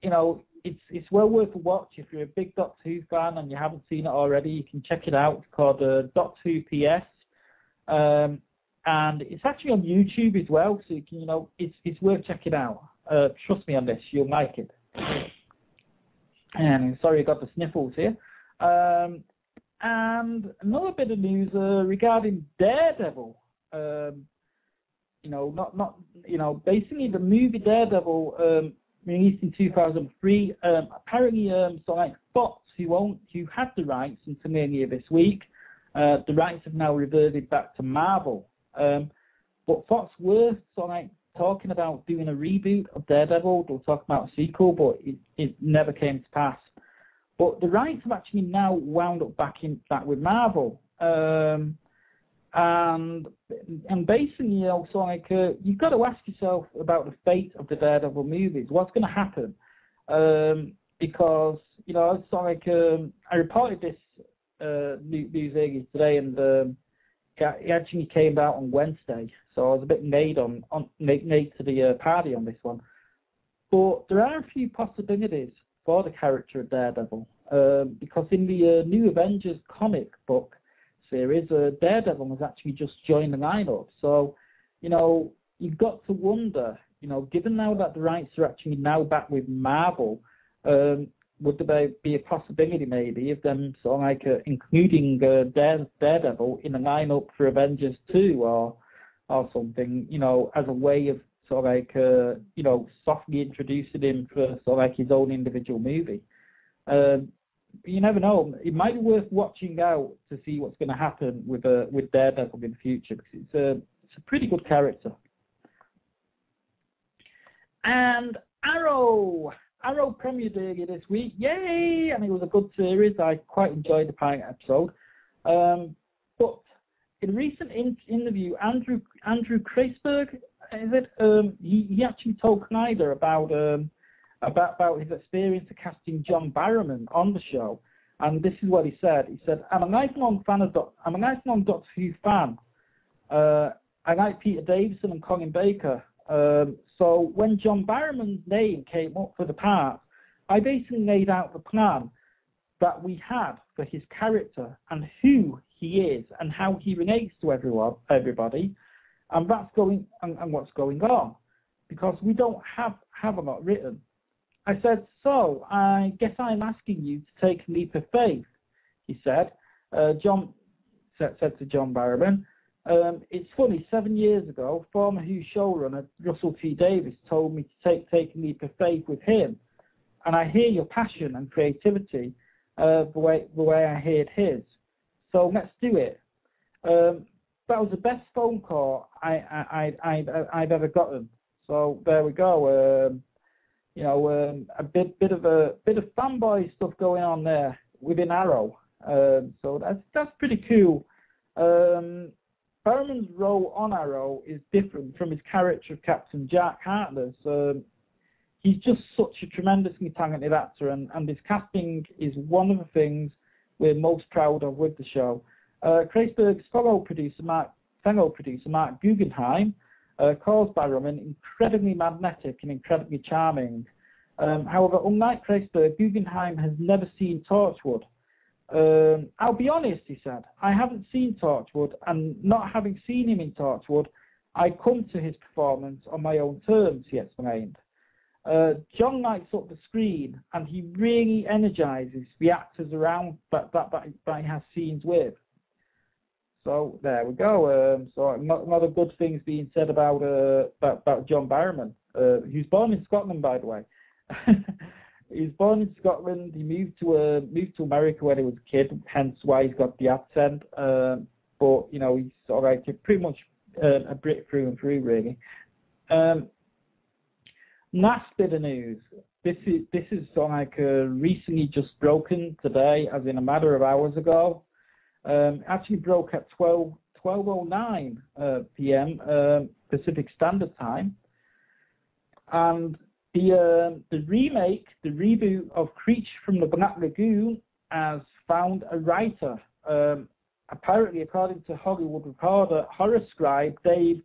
you know. It's, it's well worth a watch. If you're a big Doctor Who fan and you haven't seen it already, you can check it out. It's called uh, Doctor Who P S. Um, and it's actually on YouTube as well, so you can, you know, it's, it's worth checking out. Uh, trust me on this, you'll like it. And sorry, I got the sniffles here. Um, and another bit of news uh, regarding Daredevil. Um, you know, not, not, you know, basically the movie Daredevil, um, released in two thousand three, um, apparently um, so like Fox, who, owned, who had the rights until earlier this week, uh, the rights have now reverted back to Marvel. Um, but Fox were so like talking about doing a reboot of Daredevil. They'll talk about a sequel, but it, it never came to pass. But the rights have actually now wound up back in back with Marvel. Um, And, and basically, you know, so like, uh, you've got to ask yourself about the fate of the Daredevil movies. What's going to happen? Um, because, you know, it's like, um, I reported this uh, news earlier today, and um, it actually came out on Wednesday. So I was a bit late on, on, late to the uh, party on this one. But there are a few possibilities for the character of Daredevil. Uh, because in the uh, New Avengers comic book series, uh, Daredevil has actually just joined the lineup. So, you know, you've got to wonder, you know, given now that the rights are actually now back with Marvel, um, would there be a possibility maybe of them sort of like uh, including uh, Dare, Daredevil in the lineup for Avengers two or or something, you know, as a way of sort of like, uh, you know, softly introducing him for sort of like his own individual movie. Um, You never know. It might be worth watching out to see what's going to happen with uh, with Daredevil in the future, because it's a it's a pretty good character. And Arrow, Arrow premiered earlier this week. Yay! And it was a good series. I quite enjoyed the pilot episode. Um, but in a recent in interview, Andrew Andrew Kreisberg, is it? Um, he he actually told Snyder about. Um, About, about his experience of casting John Barrowman on the show, and this is what he said. He said, I'm a lifelong fan of Doc I'm a lifelong Doctor Who fan. Uh, I like Peter Davison and Colin Baker. Um, so when John Barrowman's name came up for the part, I basically laid out the plan that we had for his character and who he is and how he relates to everyone, everybody, and that's going and, and what's going on, because we don't have have a lot written. I said, so, I guess I'm asking you to take a leap of faith, he said, uh, John, said, said to John Barrowman. Um, it's funny, seven years ago, former Who showrunner Russell T Davies told me to take, take a leap of faith with him, and I hear your passion and creativity uh, the, way, the way I heard his, so let's do it. Um, that was the best phone call I, I, I, I, I've ever gotten. So there we go. Um, you know, um, a bit, bit of a bit of fanboy stuff going on there within Arrow. Um, so that's that's pretty cool. Um, Barrowman's role on Arrow is different from his character of Captain Jack Harkness. Um, he's just such a tremendously talented actor, and, and his casting is one of the things we're most proud of with the show. Uh, Kreisberg's fellow producer, Mark, fellow producer Mark Guggenheim, uh, calls Barrowman incredibly magnetic and incredibly charming. Um, however, unlike Kreisberg, Guggenheim has never seen Torchwood. Um, I'll be honest, he said, I haven't seen Torchwood, and not having seen him in Torchwood, I come to his performance on my own terms, he explained. Uh, John lights up the screen, and he really energizes the actors around that, that, that, that he has scenes with. So there we go. Um, so a lot of good things being said about uh, about, about John Barrowman. Uh, he was born in Scotland, by the way. He was born in Scotland. He moved to uh, moved to America when he was a kid, hence why he's got the accent. Um, but you know, he's sort of like pretty much uh, a Brit through and through, really. Um, last bit of news. This is this is sort of like uh, recently just broken today, as in a matter of hours ago. Um, actually broke at twelve oh nine uh, p m Um, Pacific Standard Time, and. The, uh, the remake, the reboot of Creature from the Black Lagoon has found a writer. Um, apparently, according to Hollywood Reporter, horror scribe Dave,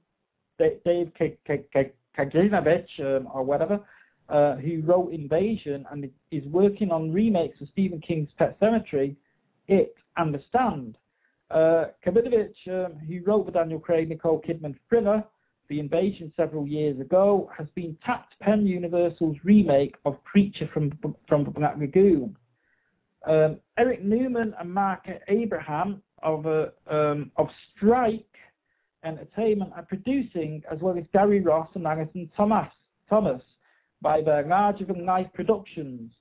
Dave, Dave Kagrinovich, um, or whatever, uh, who wrote Invasion and is working on remakes of Stephen King's Pet Cemetery, It, and The Stand. Uh, Kagrinovich, um, who wrote the Daniel Craig, Nicole Kidman thriller, The Invasion several years ago, has been tapped to pen Universal's remake of Creature from from the Black Lagoon. Um, Eric Newman and Mark Abraham of uh, um, of Strike Entertainment are producing, as well as Gary Ross and Alison Thomas Thomas by their Larger Than Life Productions.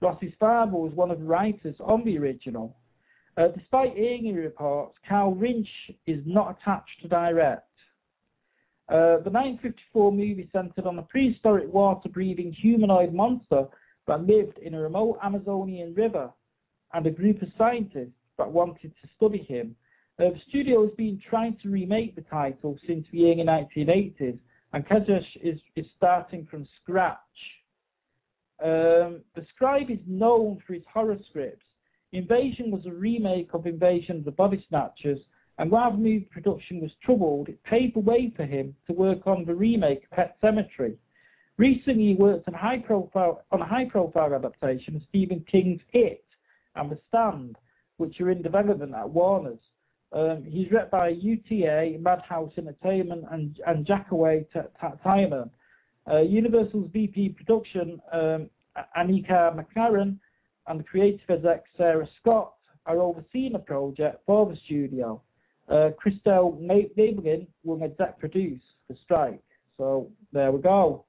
Ross's father was one of the writers on the original. Uh, despite earlier reports, Carl Rynch is not attached to direct. Uh, the nineteen fifty-four movie centered on a prehistoric water-breathing humanoid monster that lived in a remote Amazonian river and a group of scientists that wanted to study him. Uh, the studio has been trying to remake the title since the early nineteen eighties, and Kagrinovich is, is starting from scratch. Um, the scribe is known for his horror scripts. Invasion was a remake of Invasion of the Body Snatchers, and while the movie production was troubled, it paved the way for him to work on the remake of Pet Cemetery. Recently, he worked on, high profile, on a high-profile adaptation of Stephen King's It and The Stand, which are in development at Warner's. Um, he's rep by U T A, Madhouse Entertainment, and, and Jackaway Timer. Uh, Universal's V P production, um, Anika McLaren, and the creative exec, Sarah Scott, are overseeing the project for the studio. Uh, Christelle Mablin will exec produce the Strike. So there we go.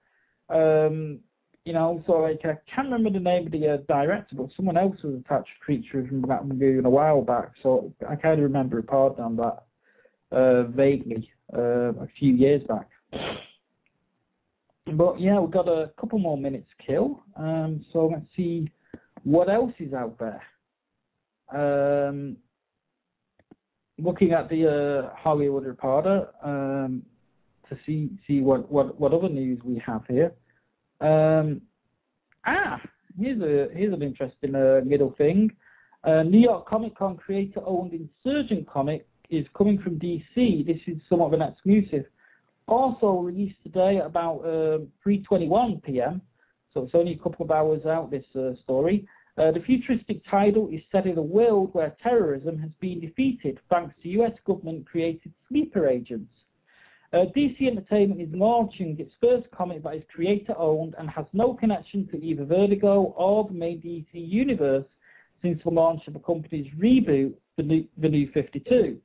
Um, you know, so like I can't remember the name of the uh, director, but someone else was attached to Creature from Black Lagoon a while back. So I kind of remember reporting on that uh, vaguely uh, a few years back. But yeah, we've got a couple more minutes to kill. Um, so let's see what else is out there. Um, looking at the uh, Hollywood Reporter um, to see see what, what, what other news we have here. Um, ah, here's a here's an interesting uh, little thing. Uh, New York Comic Con creator-owned Insurgent Comic is coming from D C. This is somewhat of an exclusive. Also released today at about uh, three twenty-one p m So it's only a couple of hours out, this uh, story. Uh, the futuristic title is set in a world where terrorism has been defeated thanks to U S government-created sleeper agents. Uh, D C Entertainment is launching its first comic that is creator-owned and has no connection to either Vertigo or the main D C universe since the launch of the company's reboot, The New, the New fifty-two.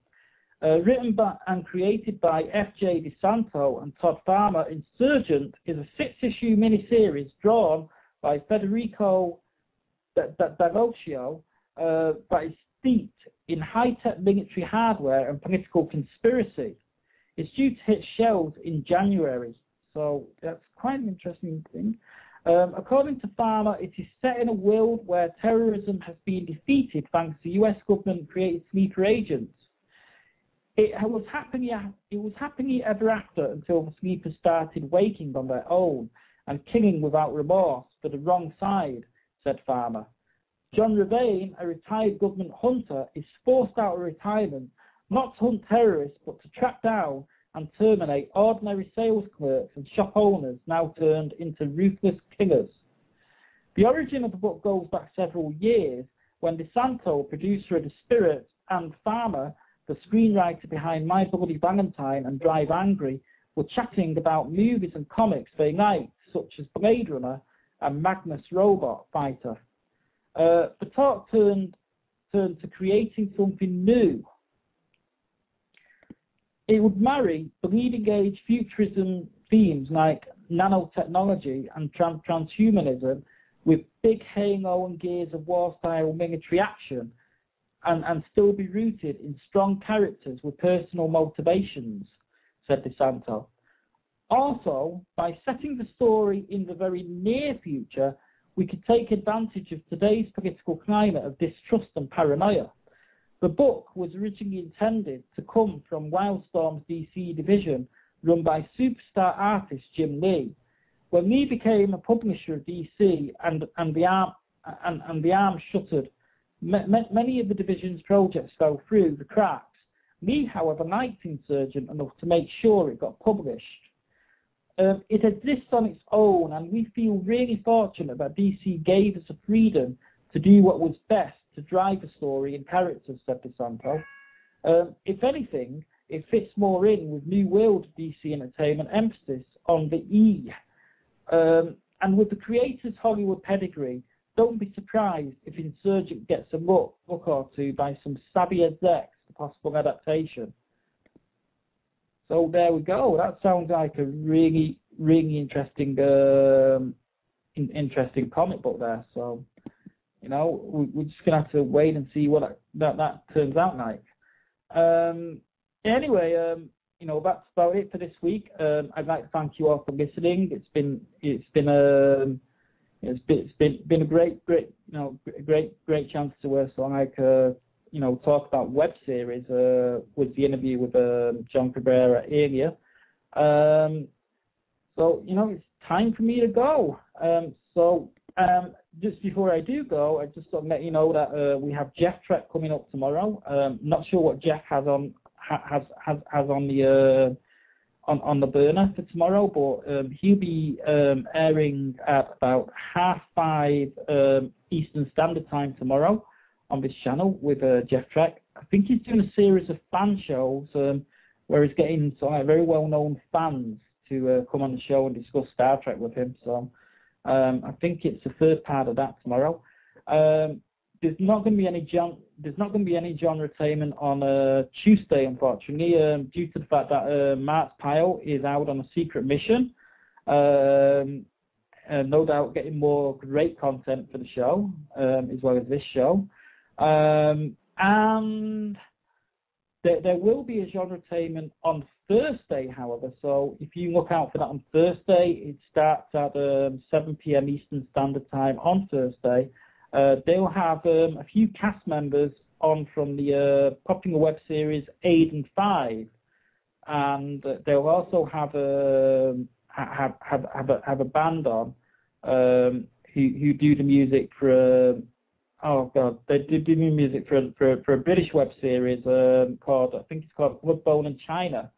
Uh, written by and created by F J DeSanto and Todd Farmer, Insurgent is a six-issue miniseries drawn by Federico Delocchio, uh, that is steeped in high-tech military hardware and political conspiracy. It's due to hit shelves in January, so that's quite an interesting thing. Um, according to Farmer, it is set in a world where terrorism has been defeated thanks to U S government-created sleeper agents. It was happening, it was happening ever after until the sleepers started waking on their own and killing without remorse for the wrong side, said Farmer. John Ravane, a retired government hunter, is forced out of retirement not to hunt terrorists but to track down and terminate ordinary sales clerks and shop owners now turned into ruthless killers. The origin of the book goes back several years when DeSanto, producer of The Spirit, and Farmer, the screenwriter behind My Bloody Valentine and Drive Angry, were chatting about movies and comics they liked, such as Blade Runner and Magnus Robot Fighter. Uh, the talk turned, turned to creating something new. It would marry the leading-age futurism themes like nanotechnology and trans transhumanism with big Halo and Gears of War-style military action, and, and still be rooted in strong characters with personal motivations, said DeSanto. Also, by setting the story in the very near future, we could take advantage of today's political climate of distrust and paranoia. The book was originally intended to come from Wildstorm's D C division, run by superstar artist Jim Lee. When Lee became a publisher of D C and, and, the, arm, and, and the arm shuttered, many of the division's projects fell through the cracks. Lee, however, liked Insurgent enough to make sure it got published. Um, it exists on its own, and we feel really fortunate that D C gave us the freedom to do what was best to drive the story and characters, said DeSanto. Um, if anything, it fits more in with New World D C Entertainment emphasis on the E. Um, and with the creator's Hollywood pedigree, don't be surprised if Insurgent gets a look, look or two by some savvy execs for possible adaptation. So there we go. That sounds like a really, really interesting, um, in, interesting comic book there. So, you know, we, we're just gonna have to wait and see what that that, that turns out like. Um, anyway, um, you know, that's about it for this week. Um, I'd like to thank you all for listening. It's been, it's been um, it's been, it's been, been a great, great, you know, great, great chance to work on like. Uh, you know, talk about web series uh, with the interview with um, John Cabrera earlier. Um, so, you know, it's time for me to go. Um, so um, just before I do go, I just sort of let you know that uh, we have Jeff Trek coming up tomorrow. Um, not sure what Jeff has on ha has, has has on the uh, on on the burner for tomorrow, but um, he'll be um, airing at about half five um, Eastern Standard Time tomorrow on this channel with uh, Jeff Trek. I think he's doing a series of fan shows um, where he's getting sort of very well-known fans to uh, come on the show and discuss Star Trek with him. So um, I think it's the third part of that tomorrow. Um, there's not going to be any gen there's not going to be any genre entertainment on uh, Tuesday, unfortunately, um, due to the fact that uh, Mark Pyle is out on a secret mission. Um, uh, no doubt, getting more great content for the show um, as well as this show. Um, and there, there will be a genre entertainment on Thursday, however, so if you look out for that on Thursday, it starts at um, seven p m Eastern Standard Time on Thursday. Uh, they'll have um, a few cast members on from the uh, popular web series Aiden five, and they'll also have a, have, have, have a, have a band on um, who, who do the music for... Uh, Oh God, they did do music for, for for a British web series um, called, I think it's called Bloodbone in China.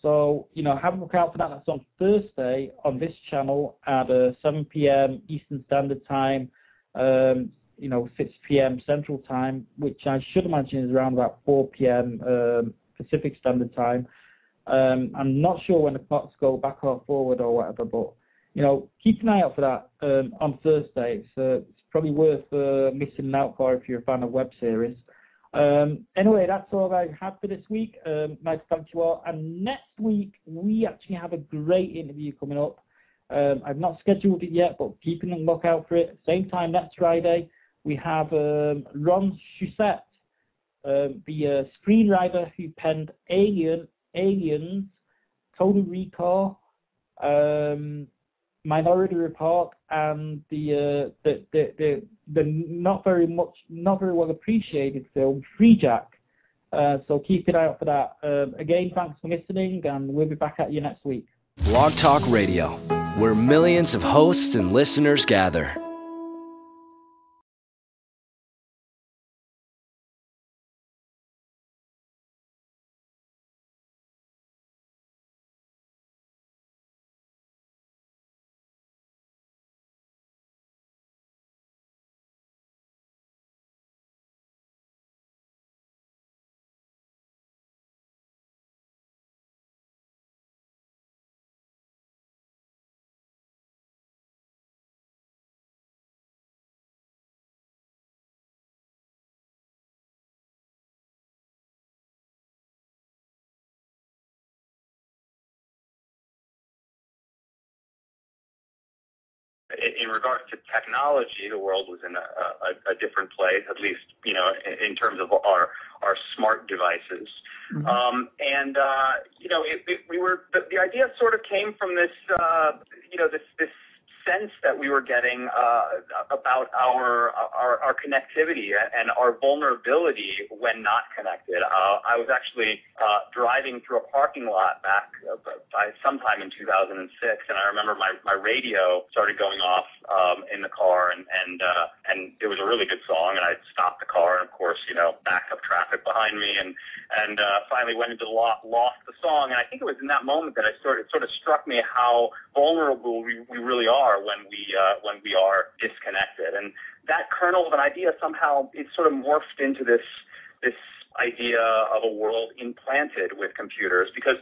So, you know, have a look out for that. That's on Thursday on this channel at uh, seven p m Eastern Standard Time, um, you know, six p m Central Time, which I should imagine is around about four p m Um, Pacific Standard Time. Um, I'm not sure when the clocks go back or forward or whatever, but, you know, keep an eye out for that um, on Thursday. So, probably worth uh, missing out for if you're a fan of web series. Um, anyway, that's all I had for this week. Um, nice to thank you all. And next week, we actually have a great interview coming up. Um, I've not scheduled it yet, but keeping a lookout for it. Same time next Friday, we have um, Ron Shusett uh, the uh, screenwriter who penned Alien, Aliens, Total Recall, um, Minority Report, and the, uh, the, the the the not very much not very well appreciated film Free Jack. Uh, so keep it out for that. Uh, again, thanks for listening, and we'll be back at you next week. Blog Talk Radio, where millions of hosts and listeners gather. In regards to technology, the world was in a, a, a different place, at least, you know, in terms of our our smart devices. Mm-hmm. um, and uh, you know, it, it, we were the, the idea sort of came from this, uh, you know, this this sense that we were getting uh, about our, our our connectivity and our vulnerability when not connected. Uh, I was actually uh, driving through a parking lot back uh, by sometime in two thousand six, and I remember my, my radio started going off um, in the car, and and, uh, and it was a really good song, and I stopped the car, and of course, you know, backed up traffic behind me, and and uh, finally went into the lot, lost the song, and I think it was in that moment that I sort of sort of struck me how vulnerable we, we really are when we uh, when we are disconnected. And that kernel of an idea somehow it sort of morphed into this this idea of a world implanted with computers, because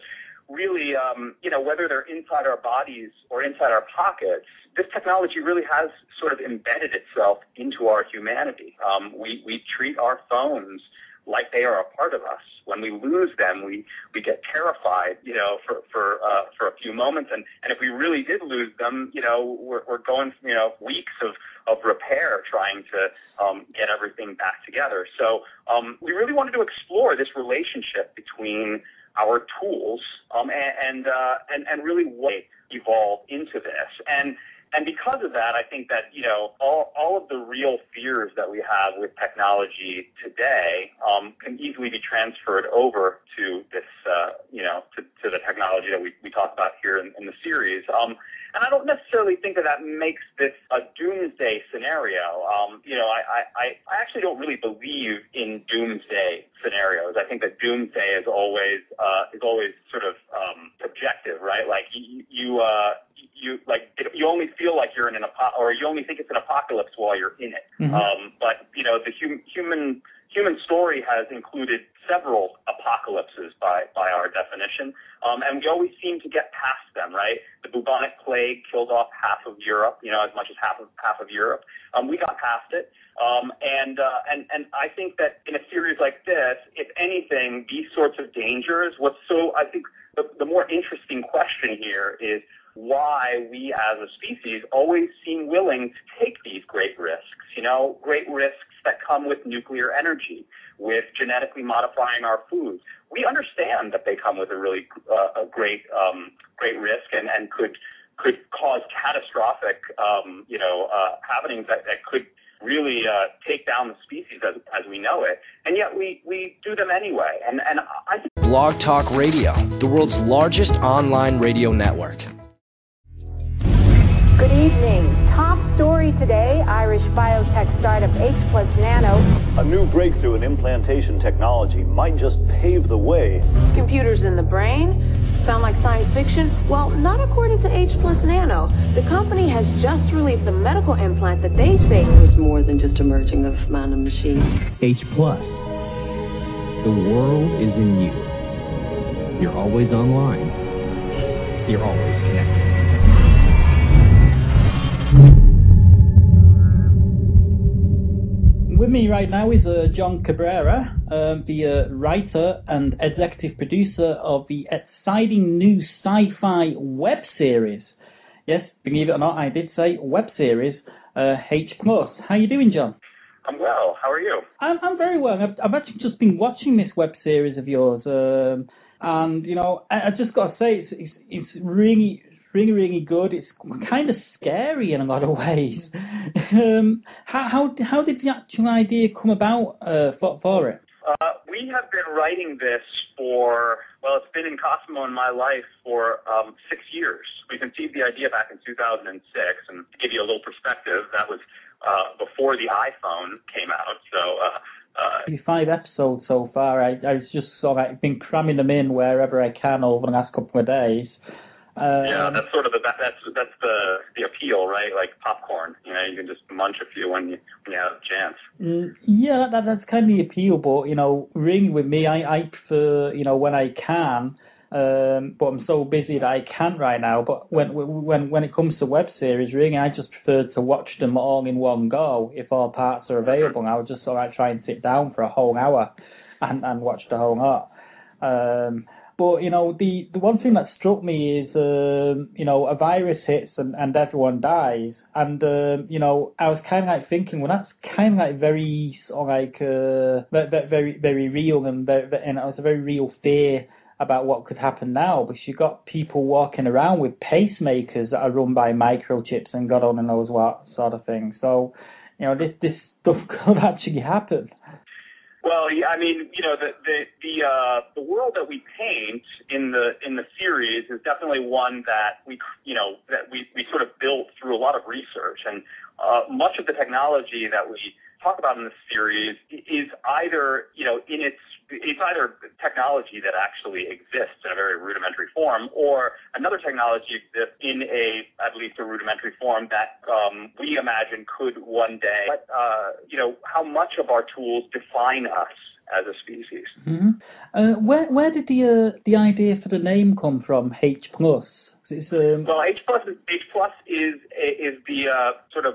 really, um, you know, whether they're inside our bodies or inside our pockets, this technology really has sort of embedded itself into our humanity. Um, we, we treat our phones like they are a part of us. When we lose them, we, we get terrified, you know, for for uh, for a few moments. And, and if we really did lose them, you know, we're, we're going, you know, weeks of, of repair trying to um, get everything back together. So um, we really wanted to explore this relationship between our tools um, and, and, uh, and, and really what evolved into this. And And because of that, I think that, you know, all, all of the real fears that we have with technology today um, can easily be transferred over to this, uh, you know, to, to the technology that we, we talk about here in, in the series. Um, and I don't necessarily think that that makes this a doomsday scenario. Um, you know, I, I, I actually don't really believe in doomsday scenarios. I think that doomsday is always uh, is always sort of um, subjective, right? Like you you, uh, you like you only feel like you're in an apo- or you only think it's an apocalypse while you're in it. Mm-hmm. Um, but you know, the hum- human human story has included several apocalypses by by our definition, um, and we always seem to get past them, right? The bubonic plague killed off half of Europe, you know, as much as half of half of Europe. Um, we got past it, um, and uh, and and I think that in a series like this, if anything, these sorts of dangers. What's so I think the, the more interesting question here is why we as a species always seem willing to take these great risks, you know, great risks that come with nuclear energy, with genetically modifying our foods. We understand that they come with a really uh, a great um, great risk and, and could could cause catastrophic, um, you know, uh, happenings that, that could really uh, take down the species as, as we know it. And yet we, we do them anyway. And, and I think Blog Talk Radio, the world's largest online radio network. Good evening. Top story today, Irish biotech startup H Plus Nano. A new breakthrough in implantation technology might just pave the way. Computers in the brain? Sound like science fiction? Well, not according to H Plus Nano. The company has just released a medical implant that they say was more than just a merging of man and machine. H Plus. The world is in you. You're always online. You're always connected. With me right now is uh, John Cabrera, um, the uh, writer and executive producer of the exciting new sci-fi web series. Yes, believe it or not, I did say web series, uh, H plus. How you doing, John? I'm well. How are you? I'm, I'm very well. I've, I've actually just been watching this web series of yours, um, and you know, I, I just got to say, it's, it's it's really, really, really good. It's kind of scary in a lot of ways. um, how how how did the actual idea come about uh, for for it? Uh, we have been writing this for, well, it's been in Cosimo and my life for um, six years. We conceived the idea back in two thousand six, and to give you a little perspective, that was uh, before the iPhone came out. So, uh, uh, five episodes so far. I, I've just sort of been cramming them in wherever I can over the last couple of days. Um, yeah, that's sort of the that, that's that's the the appeal, right? Like popcorn, you know, you can just munch a few when you when you have a chance. Yeah, that that's kind of the appeal, but you know, really with me, I I prefer you know when I can, um, but I'm so busy that I can't right now. But when when when it comes to web series, really, I just prefer to watch them all in one go if all parts are available. And I would just sort of try and sit down for a whole hour, and and watch the whole lot. Um, But, you know, the, the one thing that struck me is, um, you know, a virus hits and, and everyone dies. And, um, you know, I was kind of like thinking, well, that's kind of like very, sort of like, uh, very, very real. And, and it was a very real fear about what could happen now. Because you've got people walking around with pacemakers that are run by microchips and God only knows what sort of thing. So, you know, this, this stuff could actually happen. Well, yeah, I mean, you know, the the the, uh, the world that we paint in the in the series is definitely one that we, you know, that we, we sort of built through a lot of research, and uh, much of the technology that we talk about in the series is either, you know, in its it's either technology that actually exists in a very rudimentary form, or another technology exists in a at least a rudimentary form that um, we imagine could one day. But uh, you know, how much of our tools define us as a species? Mm-hmm. uh, where where did the uh, the idea for the name come from? H plus. Um... Well, H plus is, H plus is is the uh, sort of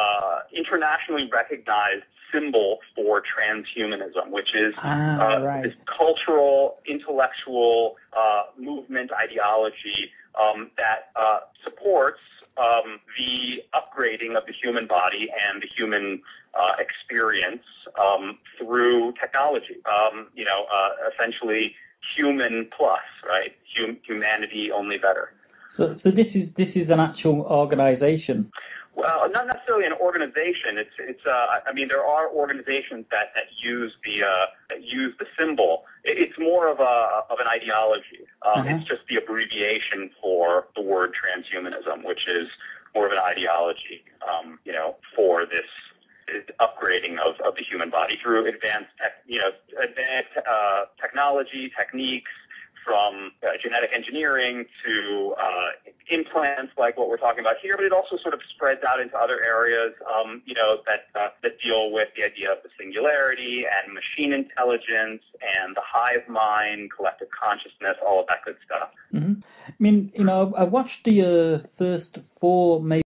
Uh, internationally recognized symbol for transhumanism, which is ah, uh, right. this cultural, intellectual uh, movement ideology um, that uh, supports um, the upgrading of the human body and the human uh, experience um, through technology. Um, you know, uh, essentially, human plus, right? Hum humanity only better. So, so this is this is an actual organization. Well, not necessarily an organization. It's it's. Uh, I mean, there are organizations that, that use the uh, that use the symbol. It's more of a of an ideology. Um, uh-huh. It's just the abbreviation for the word transhumanism, which is more of an ideology. Um, you know, for this upgrading of, of the human body through advanced tech, you know advanced uh, technology techniques. From uh, genetic engineering to uh, implants, like what we're talking about here, but it also sort of spreads out into other areas, um, you know, that uh, that deal with the idea of the singularity and machine intelligence and the hive mind, collective consciousness, all of that good stuff. Mm-hmm. I mean, you know, I watched the uh, first four, maybe